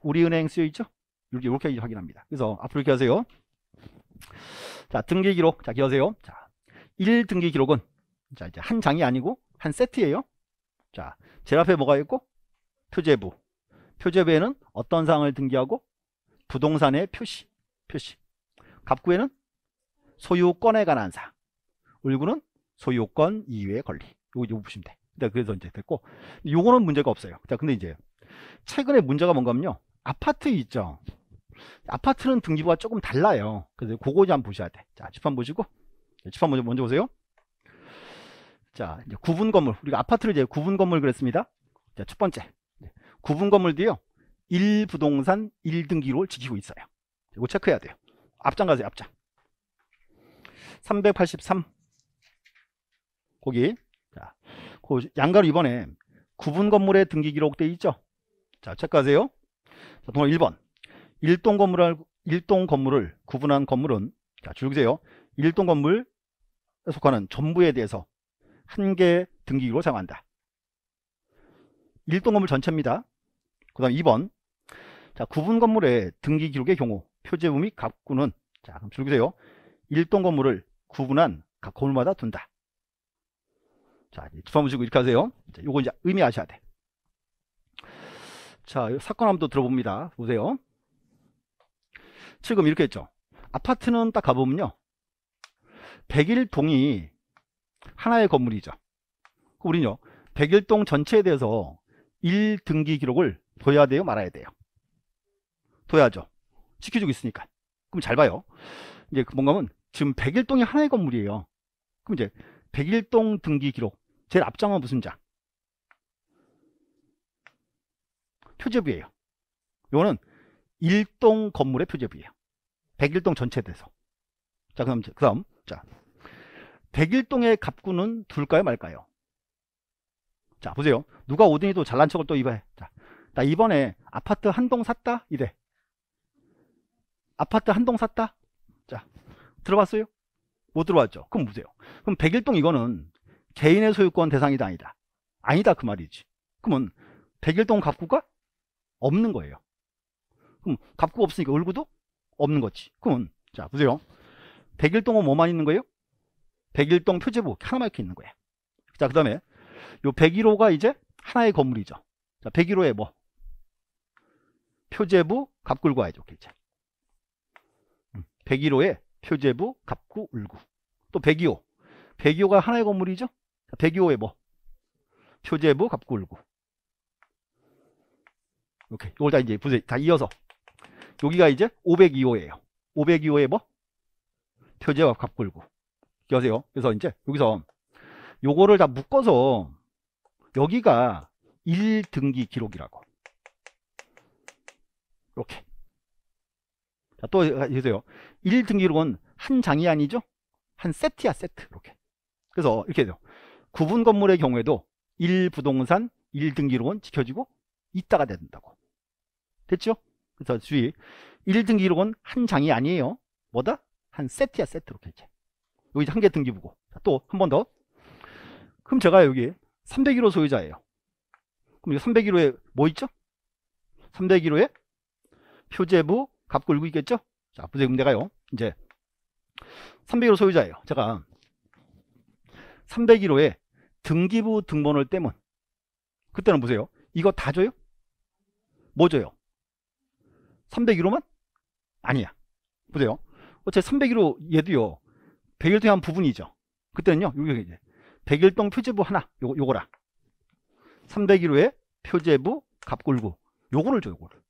우리은행 쓰여 있죠. 이렇게 확인합니다. 그래서 앞으로 이렇게 하세요. 자, 등기 기록. 자, 기억하세요. 자, 1등기 기록은 자, 이제 한 장이 아니고 한 세트예요. 자, 제일 앞에 뭐가 있고? 표제부. 표제부에는 어떤 사항을 등기하고? 부동산의 표시. 갑구에는 소유권에 관한 사항. 을구는 소유권 이외의 권리. 요거 이제 보시면 돼. 그래서 이제 됐고, 요거는 문제가 없어요. 자, 근데 이제 최근에 문제가 뭔가면요, 아파트 있죠. 아파트는 등기부가 조금 달라요. 그래서 그거 이제 한번 보셔야 돼. 자, 집판 보시고, 집판 먼저 보세요. 자, 이제 구분 건물, 우리가 아파트를 이제 구분 건물 그랬습니다. 자, 첫 번째 구분 건물도요, 1부동산 1등기로 지키고 있어요. 이거 체크해야 돼요. 앞장 가세요, 앞장. 383 거기. 자, 그 양가로 이번에 구분 건물의 등기 기록돼 있죠. 자, 체크하세요. 자, 동호 1번. 1동 건물을 구분한 건물은, 자, 줄기세요. 1동 건물에 속하는 전부에 대해서 한 개 등기 기록을 사용한다. 1동 건물 전체입니다. 그 다음 2번. 자, 구분 건물의 등기 기록의 경우 표제부 및 갑구는, 자, 그럼 줄기세요. 1동 건물을 구분한 각 건물마다 둔다. 자, 집판 보시고 이렇게 하세요. 자, 요거 이제 의미하셔야 돼. 자, 사건 한번 또 들어봅니다. 보세요. 지금 이렇게 했죠. 아파트는 딱 가보면요, 101동이 하나의 건물이죠. 우리는요, 101동 전체에 대해서 1등기 기록을 둬야 돼요, 말아야 돼요? 둬야죠. 지켜주고 있으니까. 그럼 잘 봐요. 이제 뭔가 하면 지금 101동이 하나의 건물이에요. 그럼 이제 101동 등기 기록 제일 앞장은 무슨 장? 표제부예요. 이거는 1동 건물의 표제부예요. 101동 전체에 대해서. 자, 그다음 자, 101동의 갑구는 둘까요, 말까요? 자, 보세요. 누가 오더니 또 잘난 척을 또 이봐요. 자, 나 이번에 아파트 한 동 샀다 이래. 아파트 한 동 샀다. 자, 들어봤어요? 못 들어왔죠. 그럼 보세요. 그럼 101동 이거는 개인의 소유권 대상이다, 아니다? 아니다, 그 말이지. 그러면 101동 갑구가 없는 거예요. 그럼 갑구가 없으니까 을구도 없는 거지. 그럼 자, 보세요. 101동은 뭐만 있는 거예요? 101동 표제부 하나만 이렇게 있는 거예요. 자, 그 다음에 요 101호가 이제 하나의 건물이죠. 자, 101호에 뭐? 표제부 갑구를 구하죠. 101호에 표제부, 갑구, 을구. 또 102호. 102호가 하나의 건물이죠? 102호에 뭐? 표제부, 갑구, 을구. 이렇게. 이걸 다 이제 보세요. 다 이어서. 여기가 이제 502호예요. 502호에 뭐? 표제부, 갑구, 을구. 여세요. 그래서 이제 여기서 요거를 다 묶어서 여기가 1등기 기록이라고. 이렇게. 자, 또 보세요. 1등기 기록은 한 장이 아니죠? 한 세트야, 세트. 이렇게. 그래서 이렇게 돼요. 구분 건물의 경우에도 1부동산 1등기 기록은 지켜지고 있다가 된다고. 됐죠? 그래서 주의. 1등기 기록은 한 장이 아니에요. 뭐다? 한 세트야, 세트. 이렇게 이제. 여기 한 개 등기부고. 또 한 번 더. 그럼 제가 여기 301호 소유자예요. 그럼 301호에 뭐 있죠? 301호에 표제부 갑구 을구 있겠죠? 자, 보세요. 그럼 내가요, 이제 301호 소유자예요. 제가 301호에 등기부 등본을 떼면 그때는 보세요. 이거 다 줘요? 뭐 줘요? 301호만? 아니야. 보세요. 어차피 301호 얘도요, 101동의 한 부분이죠. 그때는요, 여기 이제 101동 표제부 하나, 요거랑 301호에 표제부 갑구 을구 요거를 줘, 요거를.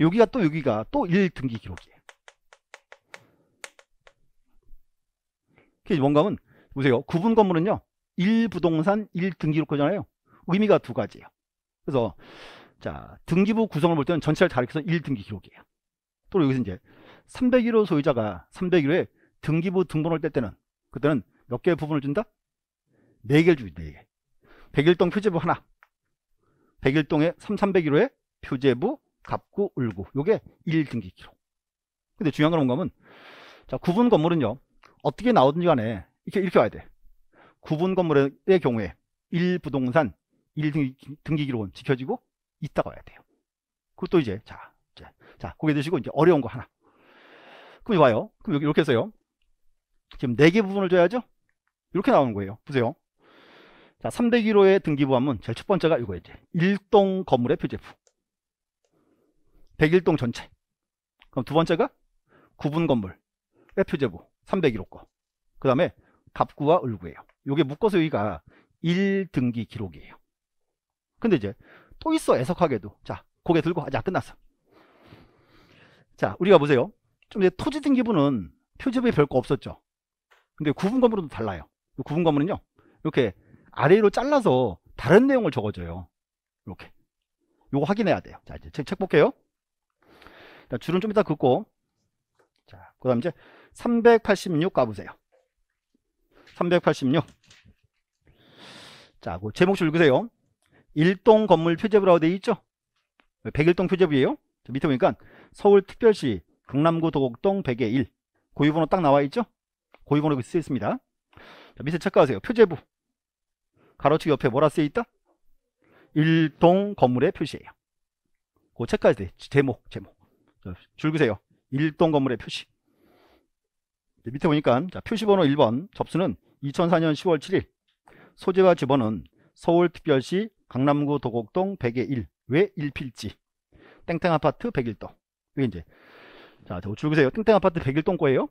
여기가 또 1등기 기록이에요. 그게 뭔가 하면, 보세요. 구분 건물은요, 1부동산 1등기 기록이잖아요. 의미가 두 가지예요. 그래서, 자, 등기부 구성을 볼 때는 전체를 다 이렇게 해서 1등기 기록이에요. 또 여기서 이제 301호 소유자가 301호에 등기부 등본을 뗄 때는, 그때는 몇 개의 부분을 준다? 4개를 주죠, 4개. 101동 표제부 하나, 101동에 301호에 표제부, 갑구, 을구. 요게 1등기 기록. 근데 중요한 건 뭔가 하면, 자, 구분 건물은요, 어떻게 나오든지 간에 이렇게 와야 돼. 구분 건물의 경우에 1부동산 1등기 기록은 지켜지고 있다고 와야 돼요. 그것도 이제, 자, 고개 드시고 이제 어려운 거 하나. 그럼 와요. 그럼 여기 이렇게 해서요. 지금 4개 부분을 줘야죠? 이렇게 나오는 거예요. 보세요. 자, 301호의 등기부 하면 제일 첫 번째가 이거 이제 1동 건물의 표제부. 101동 전체. 그럼 두 번째가 구분 건물의 표제부 301호 거. 그 다음에 갑구와 을구예요. 요게 묶어서 여기가 1등기 기록이에요. 근데 이제 또 있어, 애석하게도. 자, 고개 들고, 자, 끝났어. 자, 우리가 보세요. 좀 이제 토지 등기부는 표지부에 별거 없었죠. 근데 구분 건물은 달라요. 구분 건물은요, 이렇게 아래로 잘라서 다른 내용을 적어줘요. 이렇게. 요거 확인해야 돼요. 자, 이제 책 볼게요. 자, 줄은 좀 이따 긋고. 자, 그 다음 이제 386 가보세요. 386. 자, 그 제목 줄 긋으세요. 일동 건물 표제부라고 되어 있죠? 101동 표제부예요. 자, 밑에 보니까 서울특별시 강남구 도곡동 101 고유번호 딱 나와 있죠? 고유번호 쓰여 있습니다. 자, 밑에 체크하세요. 표제부 가로치기 옆에 뭐라 쓰여 있다? 일동 건물의 표시예요. 그거 체크하세요. 제목 줄 긋으세요. 일동 건물의 표시. 자, 밑에 보니까 자, 표시번호 1번 접수는 2004년 10월 7일 소재와 집어는 서울특별시 강남구 도곡동 101 왜 1필지 땡땡아파트 101동. 이게 이제 자, 줄 긋으세요. 땡땡아파트 101동 거예요.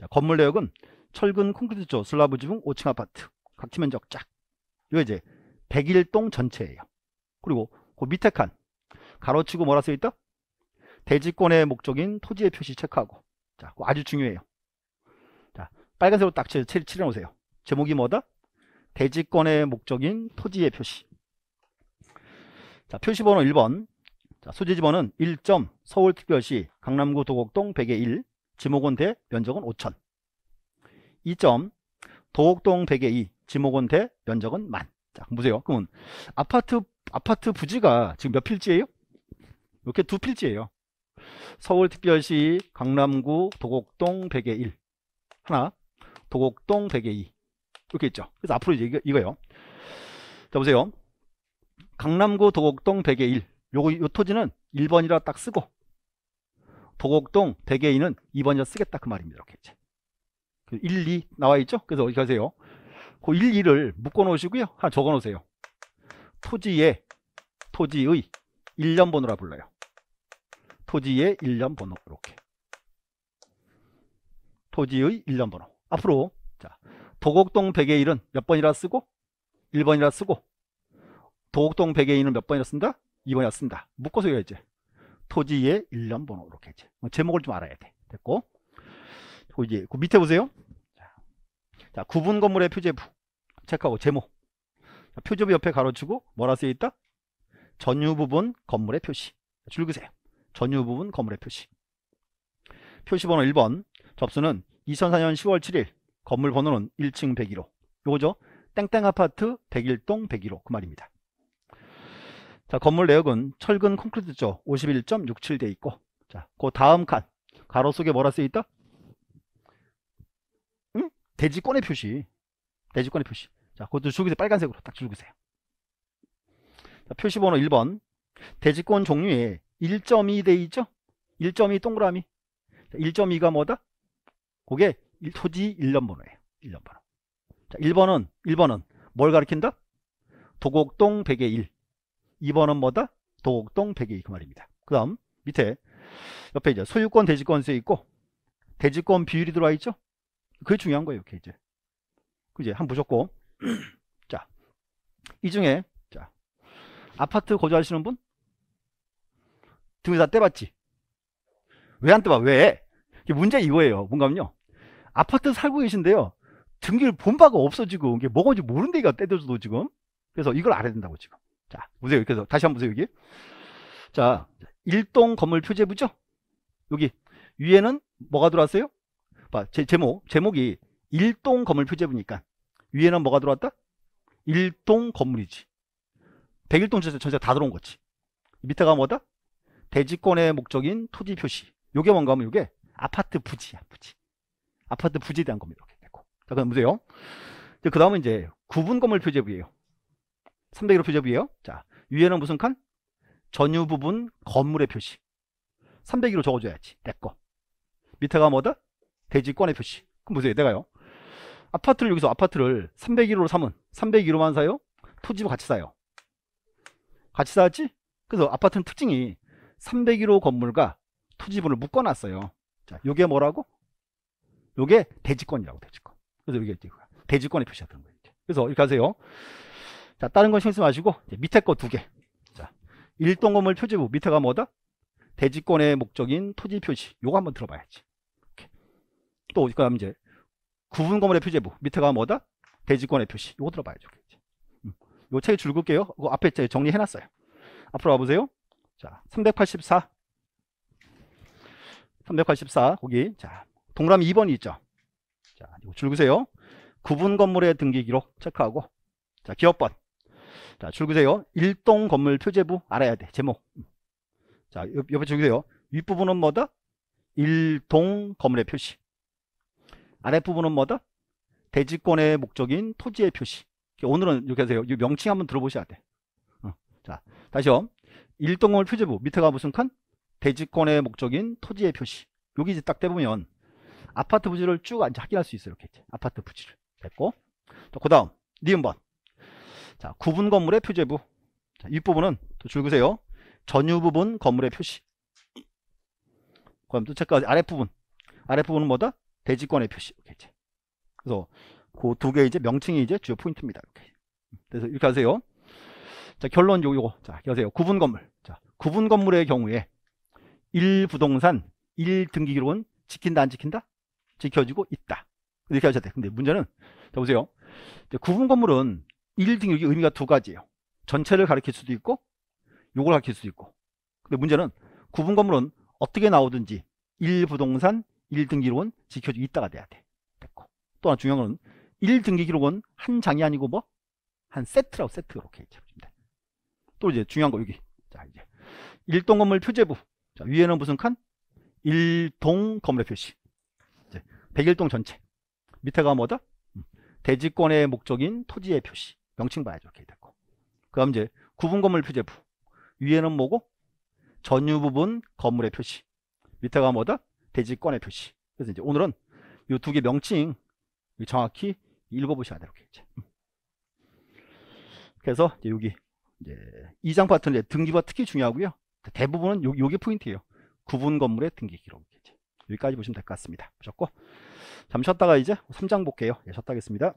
자, 건물 내역은 철근 콘크리트조 슬라브 지붕 5층 아파트 각지 면적 짝. 이게 이제 101동 전체예요. 그리고 그 밑에 칸 가로치고 뭐라 쓰여 있다? 대지권의 목적인 토지의 표시 체크하고. 자, 그거 아주 중요해요. 자, 빨간색으로 딱 칠해 놓으세요. 제목이 뭐다? 대지권의 목적인 토지의 표시. 자, 표시번호 1번. 자, 소재지번은 1점 서울특별시 강남구 도곡동 101 지목원 대 면적은 5천. 2점 도곡동 102 지목원 대 면적은 만. 자, 보세요. 그러면 아파트 부지가 지금 몇 필지예요? 이렇게 두 필지예요. 서울특별시 강남구 도곡동 101 하나, 도곡동 102 이렇게 있죠. 그래서 앞으로 이제 이거예요. 자, 보세요. 강남구 도곡동 101 요 토지는 1번이라 딱 쓰고 도곡동 102는 2번이라 쓰겠다 그 말입니다. 이렇게 이제 1, 2 나와 있죠. 그래서 어디 가세요? 그 1, 2를 묶어 놓으시고요. 하나 적어 놓으세요. 토지의 1년 번호라 불러요. 토지의 1년 번호. 이렇게 토지의 1년 번호. 앞으로 자, 도곡동 101은 몇 번이라 쓰고 1번이라 쓰고 도곡동 102는 몇 번이라 쓴다? 2번이라 쓴다. 묶어서 해야지. 토지의 1년 번호. 이렇게 이제 제목을 좀 알아야 돼. 됐고. 이제 그 밑에 보세요. 자, 구분 건물의 표제부 체크하고 제목. 자, 표제부 옆에 가로치고 뭐라 쓰여 있다? 전유 부분 건물의 표시. 줄 긋으세요. 전유 부분 건물의 표시. 표시번호 1번. 접수는 2004년 10월 7일. 건물 번호는 1층 101호. 요거죠. 땡땡 아파트 101동 101호 그 말입니다. 자, 건물 내역은 철근 콘크리트조 51.67 돼 있고. 자, 그 다음 칸 가로 속에 뭐라 쓰여 있다? 응? 대지권의 표시. 대지권의 표시. 자, 그것도 줄기세 빨간색으로 딱 줄기세요. 자, 표시번호 1번. 대지권 종류에 1.2 돼 있죠? 1.2 동그라미. 1.2가 뭐다? 그게 토지 1년 번호예요. 1년 번호. 자, 1번은 뭘 가리킨다? 도곡동 101. 2번은 뭐다? 도곡동 102 그 말입니다. 그 다음 밑에 옆에 이제 소유권 대지권 쓰여 있고 대지권 비율이 들어와 있죠? 그게 중요한 거예요. 이렇게 이제 그지? 한번 보셨고. 자, 이 중에 자, 아파트 거주하시는 분? 등에 다 떼봤지? 왜 안 떼봐? 왜? 문제 이거예요. 뭔가면요, 아파트 살고 계신데요 등기를 본 바가 없어. 지금 이게 뭐건지 모르는데 이거 떼줘도 지금. 그래서 이걸 알아야 된다고 지금. 자, 보세요. 그래서 다시 한번 보세요. 여기. 자, 1동 건물 표제부죠? 여기 위에는 뭐가 들어왔어요? 봐, 제목이 1동 건물 표제부니까 위에는 뭐가 들어왔다? 1동 건물이지. 101동 전체가 다 들어온 거지. 밑에가 뭐다? 대지권의 목적인 토지 표시. 요게 뭔가 하면 요게 아파트 부지야, 부지. 아파트 부지에 대한 겁니다. 이렇게 되고. 자, 그럼 보세요. 그 다음은 이제 구분 건물 표제부예요. 301호 표제부예요. 자, 위에는 무슨 칸? 전유 부분 건물의 표시. 301호 적어줘야지. 내꺼. 밑에가 뭐다? 대지권의 표시. 그럼 보세요. 내가요, 아파트를 여기서 아파트를 301호로 사면 301호만 사요? 토지부 같이 사요? 같이 사지? 그래서 아파트는 특징이 301호 건물과 토지부를 묶어놨어요. 자, 요게 뭐라고? 요게 대지권이라고. 대지권. 그래서 이게 대지권의 표시가 되는 거예요. 그래서 이렇게 하세요. 자, 다른 건 신경 쓰지 마시고 밑에 거 두 개. 자, 일동건물 표지부 밑에가 뭐다? 대지권의 목적인 토지 표시. 요거 한번 들어봐야지. 이렇게. 또 그다음 이제 구분건물의 표제부 밑에가 뭐다? 대지권의 표시. 요거 들어봐야죠. 요 책에 줄 긋게요. 그 앞에 정리해놨어요. 앞으로 와보세요. 자, 384. 384 거기 자 동그라미 2번이 있죠. 자, 이거 줄 그으세요. 구분 건물의 등기 기록 체크하고, 자, 기업번. 자, 줄 그으세요. 일동 건물 표제부 알아야 돼. 제목. 자, 옆에 줄 그으세요. 윗부분은 뭐다? 일동 건물의 표시. 아랫부분은 뭐다? 대지권의 목적인 토지의 표시. 오늘은 이렇게 하세요. 이 명칭 한번 들어보셔야 돼. 자, 다시요. 일동 건물 표제부 밑에가 무슨 칸? 대지권의 목적인 토지의 표시. 여기 이제 딱 떼보면 아파트 부지를 쭉 확인할 수 있어요. 이렇게 이제 아파트 부지를 됐고, 그 다음 니은번. 자, 구분 건물의 표제부. 자, 윗부분은 또 줄 그으세요. 전유 부분 건물의 표시. 그럼 또 체크하지. 아랫부분. 아랫부분은 뭐다? 대지권의 표시. 이렇게 이제. 그래서 그 두 개 이제 명칭이 이제 주요 포인트입니다. 이렇게. 그래서 이렇게 하세요. 자, 결론 요거. 자, 여세요. 구분 건물. 자, 구분 건물의 경우에 1부동산 1등기 기록은 지킨다 안 지킨다? 지켜지고 있다. 이렇게 하셔야 돼. 근데 문제는 자 보세요. 구분 건물은 1등기 의미가 두 가지예요. 전체를 가리킬 수도 있고 요걸 가리킬 수도 있고. 근데 문제는 구분 건물은 어떻게 나오든지 1부동산 1등기 기록은 지켜지고 있다가 돼야 돼. 됐고. 또 하나 중요한 건 1등기 기록은 한 장이 아니고 뭐? 한 세트라고 세트 이렇게 해주시면 돼. 또 이제 중요한 거 여기. 자, 이제 일동 건물 표제부. 자, 위에는 무슨 칸? 일동 건물의 표시. 이제 101동 전체. 밑에가 뭐다? 대지권의 목적인 토지의 표시. 명칭 봐야죠. 이렇게 됐고. 그 다음 이제 구분 건물 표제부. 위에는 뭐고? 전유 부분 건물의 표시. 밑에가 뭐다? 대지권의 표시. 그래서 이제 오늘은 이 두 개 명칭 정확히 읽어보셔야 돼요. 이렇게 이제. 그래서 이제 여기 이제 2장 파트는 등기부가 특히 중요하고요. 대부분은 요게 포인트예요. 구분 건물의 등기 기록. 여기까지 보시면 될 것 같습니다. 보셨고, 잠시 쉬었다가 이제 3장 볼게요. 예, 쉬었다 하겠습니다.